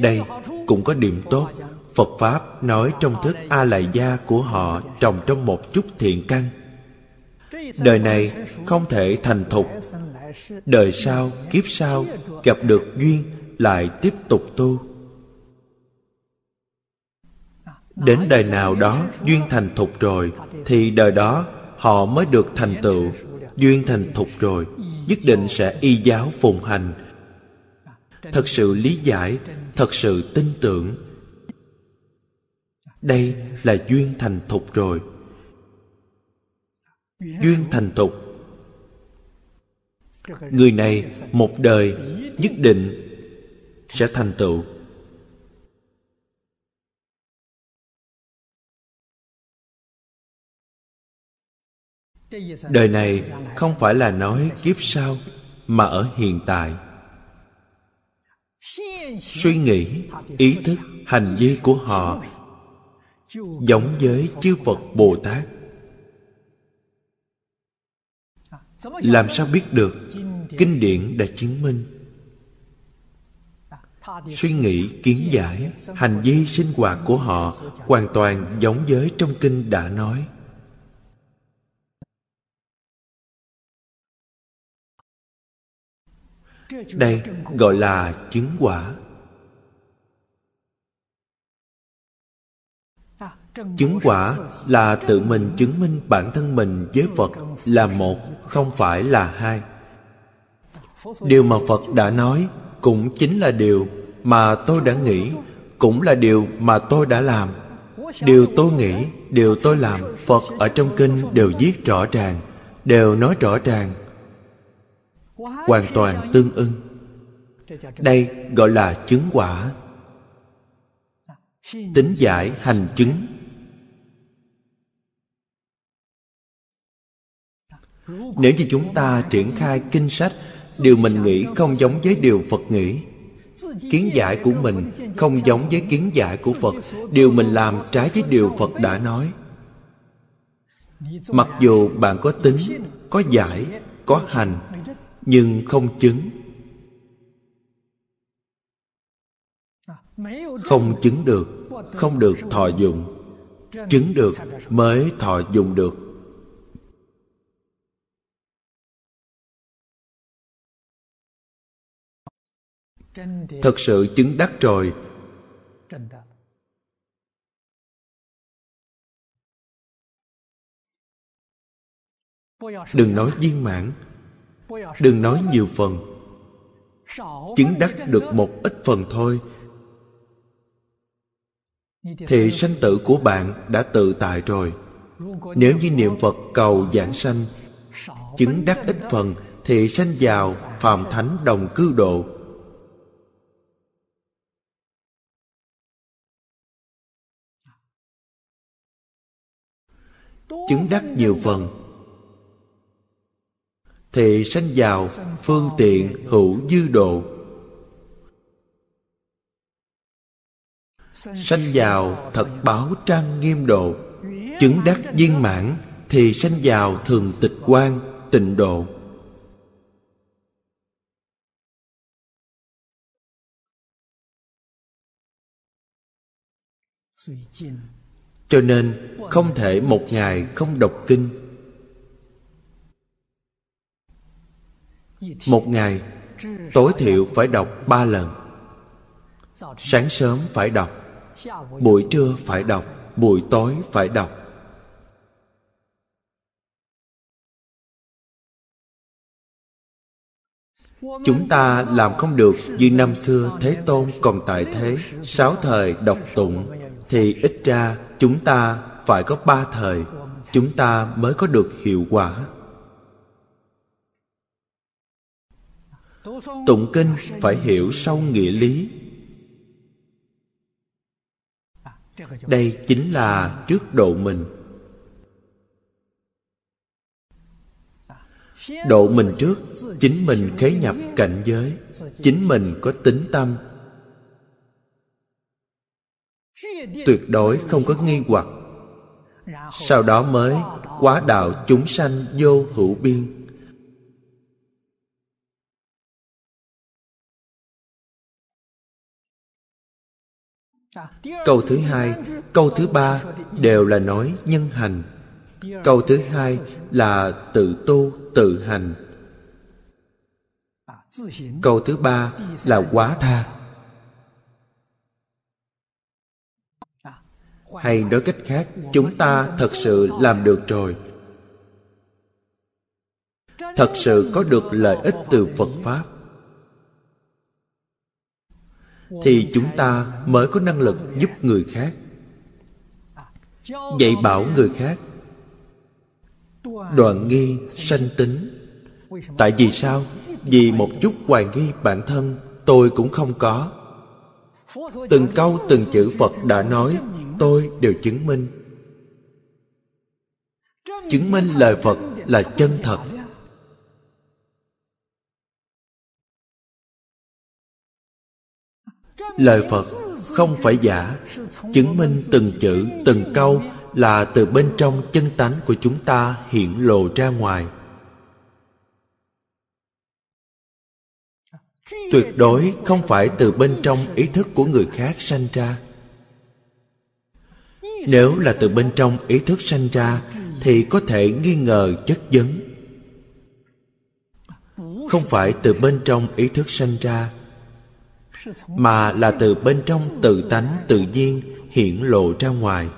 Đây cũng có điểm tốt. Phật Pháp nói trong thức A Lại Gia của họ trồng trong một chút thiện căn. Đời này không thể thành thục, đời sau, kiếp sau gặp được duyên lại tiếp tục tu. Đến đời nào đó duyên thành thục rồi, thì đời đó họ mới được thành tựu. Duyên thành thục rồi, nhất định sẽ y giáo phụng hành. Thật sự lý giải, thật sự tin tưởng. Đây là duyên thành thục rồi. Duyên thành thục, người này một đời nhất định sẽ thành tựu. Đời này không phải là nói kiếp sau, mà ở hiện tại. Suy nghĩ, ý thức, hành vi của họ giống với chư Phật Bồ Tát. Làm sao biết được? Kinh điển đã chứng minh. Suy nghĩ, kiến giải, hành vi sinh hoạt của họ hoàn toàn giống với trong kinh đã nói. Đây gọi là chứng quả. Chứng quả là tự mình chứng minh bản thân mình với Phật là một, không phải là hai. Điều mà Phật đã nói cũng chính là điều mà tôi đã nghĩ, cũng là điều mà tôi đã làm. Điều tôi nghĩ, điều tôi làm, Phật ở trong kinh đều viết rõ ràng, đều nói rõ ràng, hoàn toàn tương ưng. Đây gọi là chứng quả. Tính giải hành chứng. Nếu như chúng ta triển khai kinh sách, điều mình nghĩ không giống với điều Phật nghĩ, kiến giải của mình không giống với kiến giải của Phật, điều mình làm trái với điều Phật đã nói, mặc dù bạn có tính, có giải, có hành, nhưng không chứng, không chứng được, không được thọ dụng. Chứng được mới thọ dụng được. Thật sự chứng đắc rồi, đừng nói viên mãn, đừng nói nhiều phần, chứng đắc được một ít phần thôi, thì sanh tử của bạn đã tự tại rồi. Nếu như niệm Phật cầu giảng sanh, chứng đắc ít phần thì sanh vào phàm thánh đồng cư độ. Chứng đắc nhiều phần thì sanh vào phương tiện hữu dư độ, sanh vào thật báo trang nghiêm độ. Chứng đắc viên mãn thì sanh vào thường tịch quang, tịnh độ. Cho nên không thể một ngày không đọc kinh. Một ngày tối thiểu phải đọc ba lần. Sáng sớm phải đọc, buổi trưa phải đọc, buổi tối phải đọc. Chúng ta làm không được như năm xưa Thế Tôn còn tại thế, sáu thời đọc tụng, thì ít ra chúng ta phải có ba thời, chúng ta mới có được hiệu quả. Tụng kinh phải hiểu sâu nghĩa lý. Đây chính là trước độ mình. Độ mình trước, chính mình khế nhập cảnh giới, chính mình có tín tâm, tuyệt đối không có nghi hoặc. Sau đó mới quá đạo chúng sanh vô hữu biên. Câu thứ hai, câu thứ ba đều là nói nhân hành. Câu thứ hai là tự tu, tự hành. Câu thứ ba là quá tha. Hay nói cách khác, chúng ta thật sự làm được rồi, thật sự có được lợi ích từ Phật Pháp, thì chúng ta mới có năng lực giúp người khác, dạy bảo người khác, đoạn nghi sanh tính. Tại vì sao? Vì một chút hoài nghi bản thân tôi cũng không có. Từng câu từng chữ Phật đã nói, tôi đều chứng minh. Chứng minh lời Phật là chân thật. Lời Phật không phải giả, chứng minh từng chữ, từng câu là từ bên trong chân tánh của chúng ta hiện lộ ra ngoài. Tuyệt đối không phải từ bên trong ý thức của người khác sanh ra. Nếu là từ bên trong ý thức sanh ra, thì có thể nghi ngờ chất vấn. Không phải từ bên trong ý thức sanh ra, mà là từ bên trong tự tánh tự nhiên hiển lộ ra ngoài.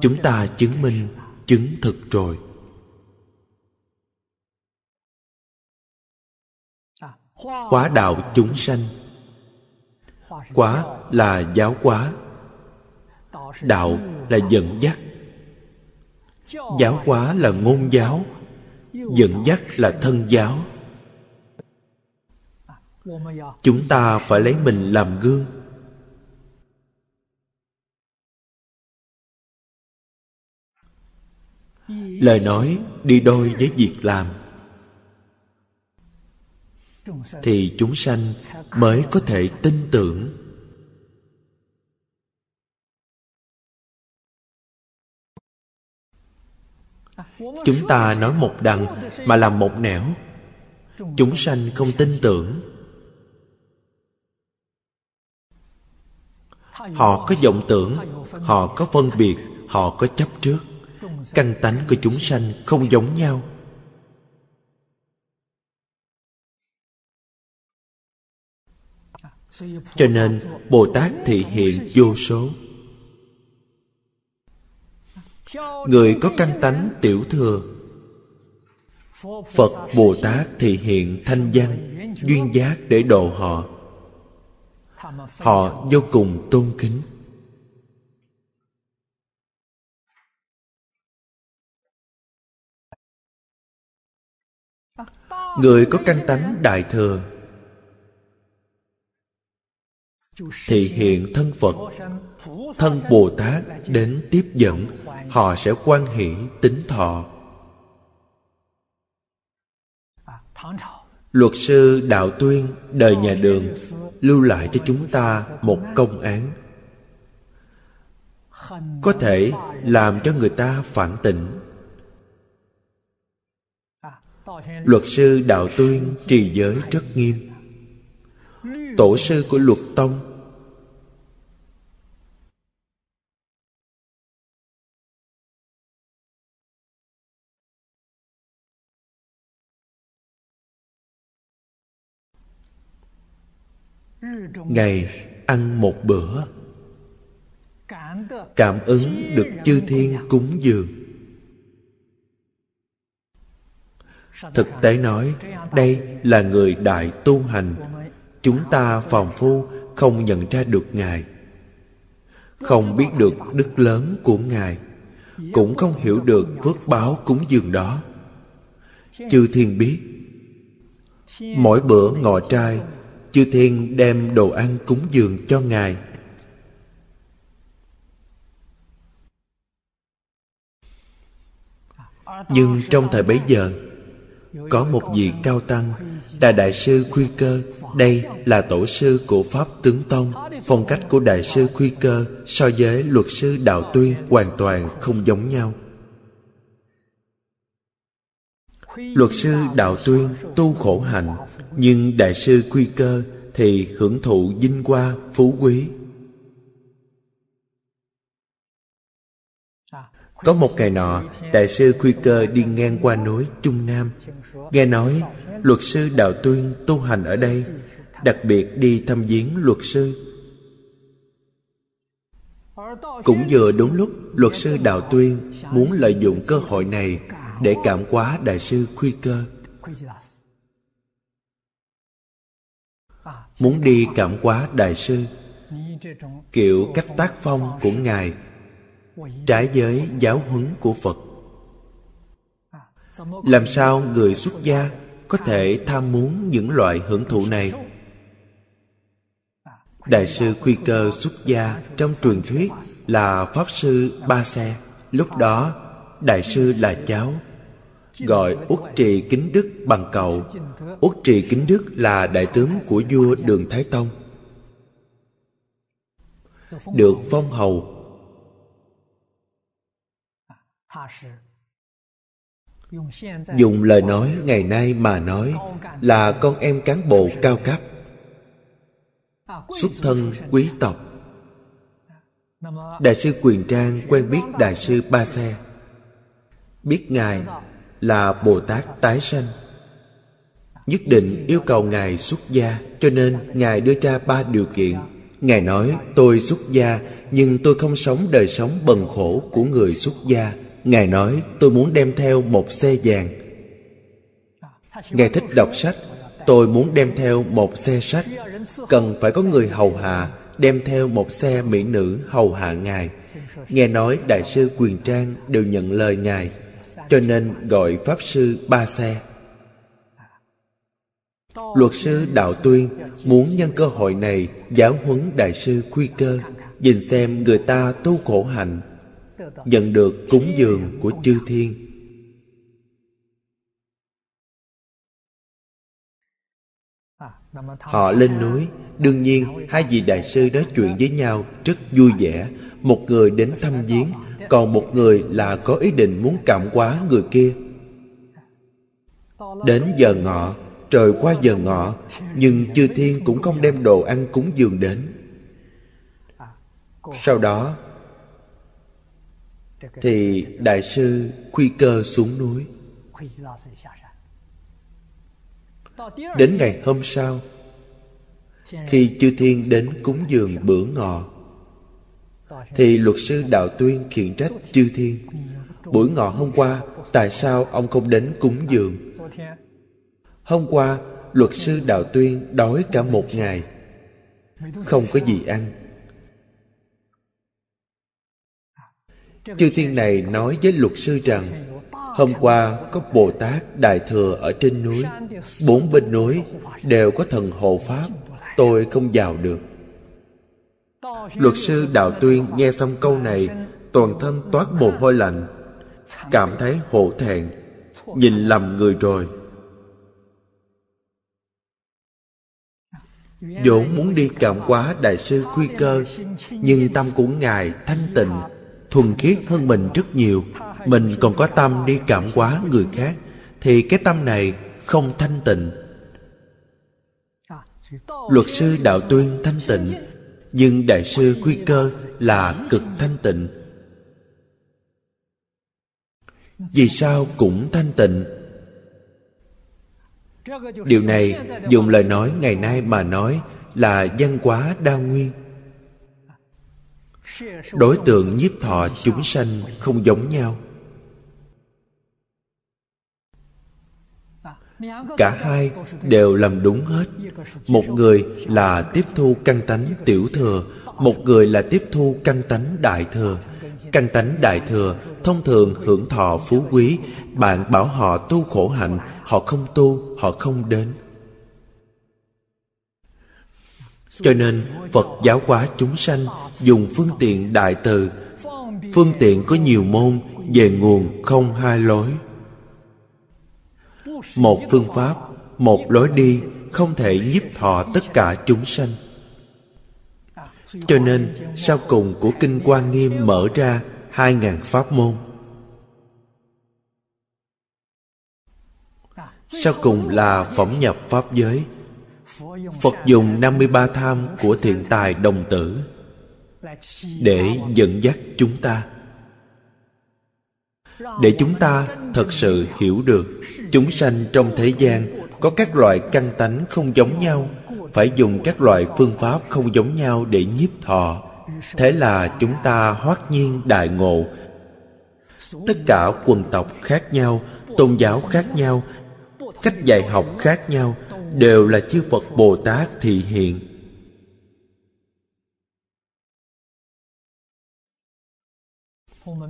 Chúng ta chứng minh, chứng thực rồi. Hóa đạo chúng sanh. Hóa là giáo hóa, đạo là dẫn dắt, giáo hóa là ngôn giáo, dẫn dắt là thân giáo. Chúng ta phải lấy mình làm gương. Lời nói đi đôi với việc làm, thì chúng sanh mới có thể tin tưởng. Chúng ta nói một đằng mà làm một nẻo, chúng sanh không tin tưởng. Họ có vọng tưởng, họ có phân biệt, họ có chấp trước. Căn tánh của chúng sanh không giống nhau. Cho nên Bồ Tát thị hiện vô số. Người có căn tánh tiểu thừa, Phật Bồ Tát thị hiện thanh văn, duyên giác để độ họ. Họ vô cùng tôn kính. Người có căn tánh đại thừa thì hiện thân Phật, thân Bồ Tát đến tiếp dẫn, họ sẽ hoan hỷ tín thọ. Luật sư Đạo Tuyên đời nhà Đường lưu lại cho chúng ta một công án. có thể làm cho người ta phản tỉnh. Luật sư Đạo Tuyên trì giới rất nghiêm. Tổ sư của Luật Tông ngày ăn một bữa, cảm ứng được chư thiên cúng dường. Thực tế nói, đây là người đại tu hành. Chúng ta phàm phu không nhận ra được Ngài, không biết được đức lớn của Ngài, cũng không hiểu được phước báo cúng dường đó. Chư thiên biết. Mỗi bữa ngọ trai, chư thiên đem đồ ăn cúng dường cho Ngài. Nhưng trong thời bấy giờ, có một vị cao tăng là Đại sư Quy Cơ. Đây là tổ sư của Pháp Tướng Tông. Phong cách của Đại sư Quy Cơ so với luật sư Đạo Tuyên hoàn toàn không giống nhau. Luật sư Đạo Tuyên tu khổ hạnh, nhưng Đại sư Quy Cơ thì hưởng thụ vinh hoa phú quý. Có một ngày nọ, Đại sư Quy Cơ đi ngang qua núi Trung Nam, nghe nói luật sư Đạo Tuyên tu hành ở đây, đặc biệt đi thăm viếng luật sư. Cũng vừa đúng lúc luật sư Đạo Tuyên muốn lợi dụng cơ hội này để cảm hóa Đại sư Quy Cơ, muốn đi cảm hóa Đại sư. Kiểu cách tác phong của Ngài trái với giáo huấn của Phật. Làm sao người xuất gia có thể tham muốn những loại hưởng thụ này? Đại sư Quy Cơ xuất gia trong truyền thuyết là Pháp sư Ba Xe. Lúc đó Đại sư là cháu, gọi Uất Trì Kính Đức bằng cậu. Uất Trì Kính Đức là đại tướng của vua Đường Thái Tông, được phong hầu. Dùng lời nói ngày nay mà nói là con em cán bộ cao cấp, xuất thân quý tộc. Đại sư Quyền Trang quen biết Đại sư Ba Xe, biết Ngài là Bồ Tát tái sanh, nhất định yêu cầu Ngài xuất gia. Cho nên Ngài đưa ra ba điều kiện. Ngài nói, tôi xuất gia nhưng tôi không sống đời sống bần khổ của người xuất gia. Ngài nói, tôi muốn đem theo một xe vàng. Ngài thích đọc sách, tôi muốn đem theo một xe sách. Cần phải có người hầu hạ, đem theo một xe mỹ nữ hầu hạ Ngài. Nghe nói Đại sư Quyền Trang đều nhận lời Ngài, cho nên gọi Pháp sư Ba Xe. Luật sư Đạo Tuyên muốn nhân cơ hội này giáo huấn Đại sư Quy Cơ, nhìn xem người ta tu khổ hạnh, nhận được cúng dường của chư thiên. Họ lên núi, đương nhiên hai vị đại sư nói chuyện với nhau rất vui vẻ. Một người đến thăm viếng, còn một người là có ý định muốn cảm hóa người kia. Đến giờ ngọ, trời qua giờ ngọ, nhưng chư thiên cũng không đem đồ ăn cúng dường đến. Sau đó thì Đại sư Quy Cơ xuống núi. Đến ngày hôm sau, khi chư thiên đến cúng dường bữa ngọ, thì luật sư Đạo Tuyên khiển trách chư thiên. Buổi ngọ hôm qua, tại sao ông không đến cúng dường? Hôm qua, luật sư Đạo Tuyên đói cả một ngày, không có gì ăn. Chư thiên này nói với luật sư rằng, hôm qua có Bồ Tát Đại Thừa ở trên núi, bốn bên núi đều có thần hộ pháp, tôi không vào được. Luật sư Đạo Tuyên nghe xong câu này, toàn thân toát mồ hôi lạnh, cảm thấy hổ thẹn, nhìn lầm người rồi. Vốn muốn đi cảm hóa Đại sư Quy Cơ, nhưng tâm của Ngài thanh tịnh, thuần khiết hơn mình rất nhiều, mình còn có tâm đi cảm hóa người khác, thì cái tâm này không thanh tịnh. Luật sư Đạo Tuyên thanh tịnh, nhưng Đại sư Quy Cơ là cực thanh tịnh. Vì sao cũng thanh tịnh? Điều này dùng lời nói ngày nay mà nói là văn hóa đa nguyên. Đối tượng nhiếp thọ chúng sanh không giống nhau. Cả hai đều làm đúng hết. Một người là tiếp thu căn tánh tiểu thừa, một người là tiếp thu căn tánh đại thừa. Căn tánh đại thừa thông thường hưởng thọ phú quý. Bạn bảo họ tu khổ hạnh, họ không tu, họ không đến. Cho nên Phật giáo hóa chúng sanh dùng phương tiện đại từ. Phương tiện có nhiều môn, về nguồn không hai lối. Một phương pháp, một lối đi, không thể nhiếp thọ tất cả chúng sanh. Cho nên sau cùng của Kinh Quan Nghiêm mở ra hai ngàn pháp môn. Sau cùng là phẩm nhập pháp giới. Phật dùng năm mươi ba tham của thiện tài đồng tử để dẫn dắt chúng ta, để chúng ta thật sự hiểu được chúng sanh trong thế gian có các loại căn tánh không giống nhau, phải dùng các loại phương pháp không giống nhau để nhiếp thọ. Thế là chúng ta hoát nhiên đại ngộ. Tất cả quần tộc khác nhau, tôn giáo khác nhau, cách dạy học khác nhau, đều là chư Phật Bồ Tát thị hiện.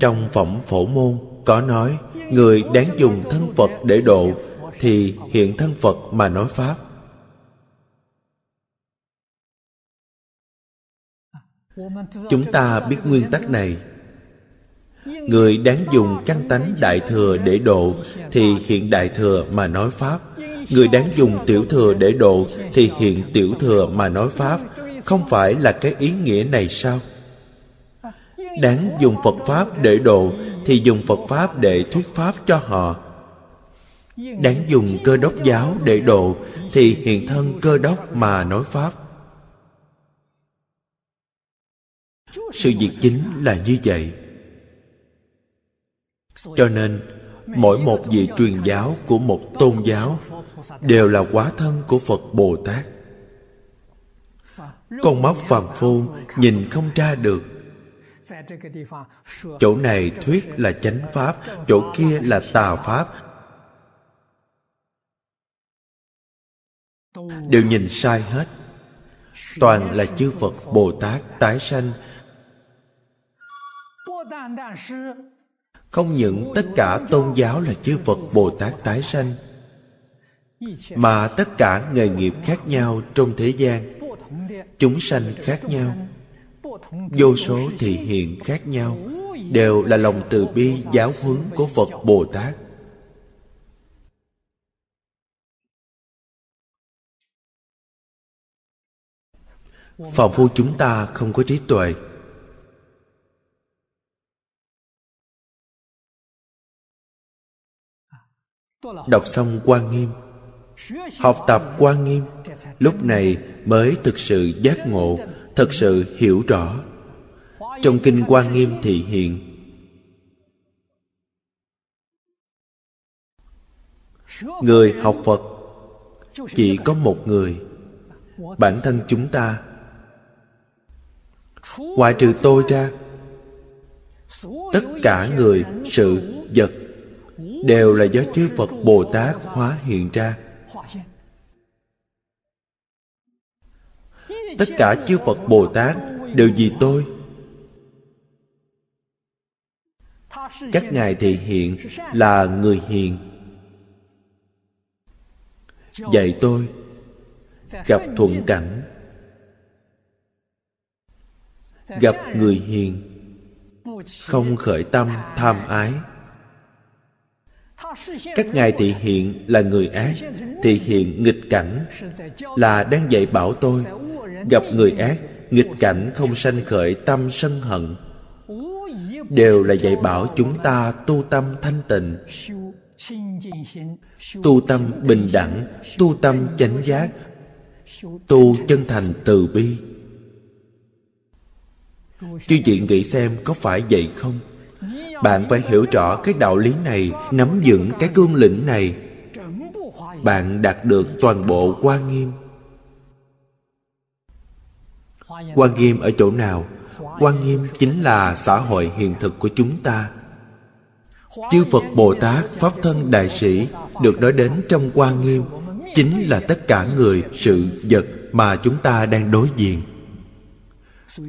Trong phẩm Phổ Môn có nói, người đáng dùng thân Phật để độ thì hiện thân Phật mà nói Pháp. Chúng ta biết nguyên tắc này. Người đáng dùng căn tánh đại thừa để độ thì hiện đại thừa mà nói Pháp. Người đáng dùng tiểu thừa để độ thì hiện tiểu thừa mà nói Pháp. Không phải là cái ý nghĩa này sao? Đáng dùng Phật Pháp để độ thì dùng Phật Pháp để thuyết Pháp cho họ. Đáng dùng Cơ Đốc giáo để độ thì hiện thân Cơ Đốc mà nói Pháp. Sự việc chính là như vậy. Cho nên mỗi một vị truyền giáo của một tôn giáo đều là hóa thân của Phật Bồ Tát. Con mắt phàm phu nhìn không ra được. Chỗ này thuyết là chánh pháp, chỗ kia là tà pháp, đều nhìn sai hết. Toàn là chư Phật Bồ Tát tái sanh. Không những tất cả tôn giáo là chư Phật Bồ Tát tái sanh, mà tất cả nghề nghiệp khác nhau trong thế gian, chúng sanh khác nhau, vô số thị hiện khác nhau, đều là lòng từ bi giáo huấn của Phật Bồ Tát. Phàm phu chúng ta không có trí tuệ. Đọc xong Quan Nghiêm, học tập Quan Nghiêm, lúc này mới thực sự giác ngộ, thật sự hiểu rõ. Trong Kinh Quan Nghiêm thị hiện, người học Phật chỉ có một người, bản thân chúng ta. Ngoại trừ tôi ra, tất cả người, sự, vật đều là do chư Phật Bồ Tát hóa hiện ra. Tất cả chư Phật Bồ Tát đều vì tôi. Các ngài thị hiện là người hiền, dạy tôi gặp thuận cảnh, gặp người hiền, không khởi tâm tham ái. Các ngài thị hiện là người ác, thị hiện nghịch cảnh, là đang dạy bảo tôi. Gặp người ác, nghịch cảnh không sanh khởi tâm sân hận, đều là dạy bảo chúng ta tu tâm thanh tịnh, tu tâm bình đẳng, tu tâm chánh giác, tu chân thành từ bi. Chư vị nghĩ xem có phải vậy không? Bạn phải hiểu rõ cái đạo lý này, nắm vững cái cương lĩnh này, bạn đạt được toàn bộ Hoa Nghiêm. Hoa Nghiêm ở chỗ nào? Hoa Nghiêm chính là xã hội hiện thực của chúng ta. Chư Phật Bồ Tát, Pháp Thân Đại Sĩ được nói đến trong Hoa Nghiêm chính là tất cả người, sự, vật mà chúng ta đang đối diện.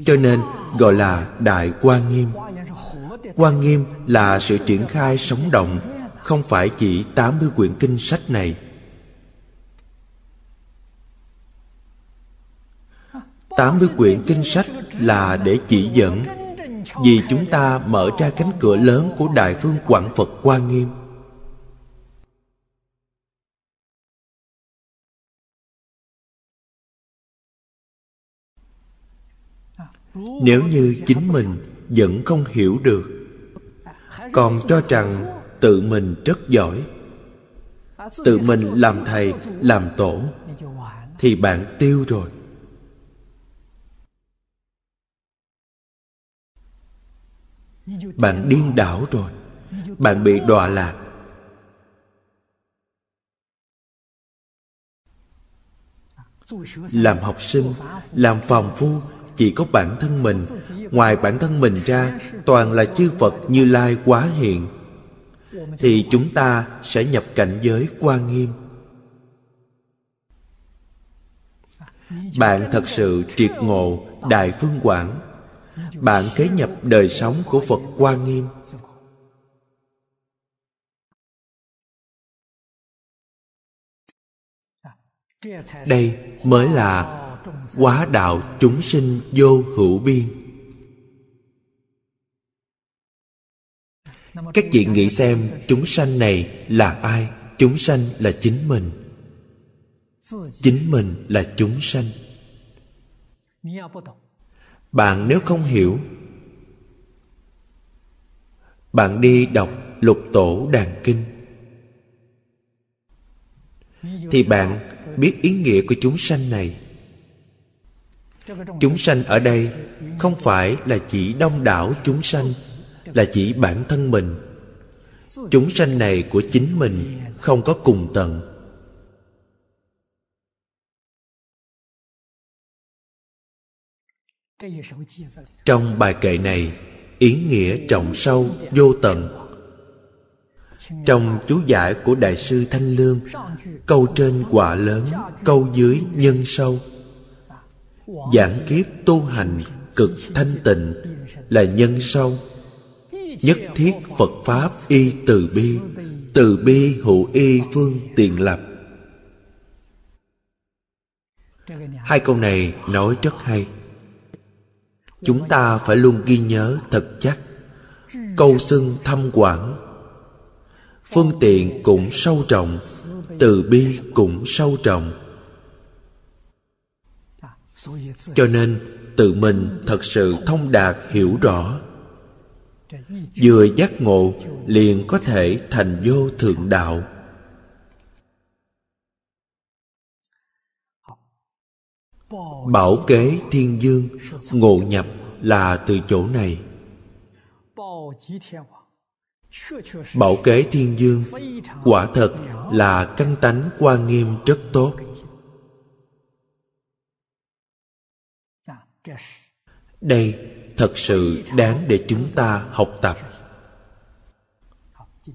Cho nên gọi là Đại Hoa Nghiêm. Hoa Nghiêm là sự triển khai sống động, không phải chỉ tám mươi quyển kinh sách này. tám mươi quyển kinh sách là để chỉ dẫn, vì chúng ta mở ra cánh cửa lớn của Đại Phương Quảng Phật Hoa Nghiêm. Nếu như chính mình vẫn không hiểu được, còn cho rằng tự mình rất giỏi, tự mình làm thầy, làm tổ, thì bạn tiêu rồi. Bạn điên đảo rồi, bạn bị đọa lạc. Làm học sinh, làm phàm phu, chỉ có bản thân mình. Ngoài bản thân mình ra, toàn là chư Phật Như Lai quá hiện, thì chúng ta sẽ nhập cảnh giới Hoa Nghiêm. Bạn thật sự triệt ngộ Đại Phương Quảng, bạn kế nhập đời sống của Phật Hoa Nghiêm. Đây mới là hóa đạo chúng sinh vô hữu biên. Các vị nghĩ xem, chúng sanh này là ai? Chúng sanh là chính mình, chính mình là chúng sanh. Bạn nếu không hiểu, bạn đi đọc Lục Tổ Đàn Kinh, thì bạn biết ý nghĩa của chúng sanh này. Chúng sanh ở đây không phải là chỉ đông đảo chúng sanh, là chỉ bản thân mình. Chúng sanh này của chính mình, không có cùng tận. Trong bài kệ này, ý nghĩa trọng sâu, vô tận. Trong chú giải của Đại sư Thanh Lương, câu trên quả lớn, câu dưới nhân sâu. Giảng kiếp tu hành cực thanh tịnh là nhân sâu. Nhất thiết Phật Pháp y từ bi, từ bi hữu y phương tiện lập. Hai câu này nói rất hay, chúng ta phải luôn ghi nhớ thật chắc. Câu xưng thâm quảng, phương tiện cũng sâu trọng, từ bi cũng sâu trọng. Cho nên tự mình thật sự thông đạt hiểu rõ, vừa giác ngộ liền có thể thành vô thượng đạo. Bảo kế thiên dương, ngộ nhập là từ chỗ này. Bảo kế thiên dương quả thật là căn tánh Hoa Nghiêm rất tốt. Đây thật sự đáng để chúng ta học tập.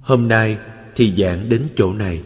Hôm nay thì giảng đến chỗ này.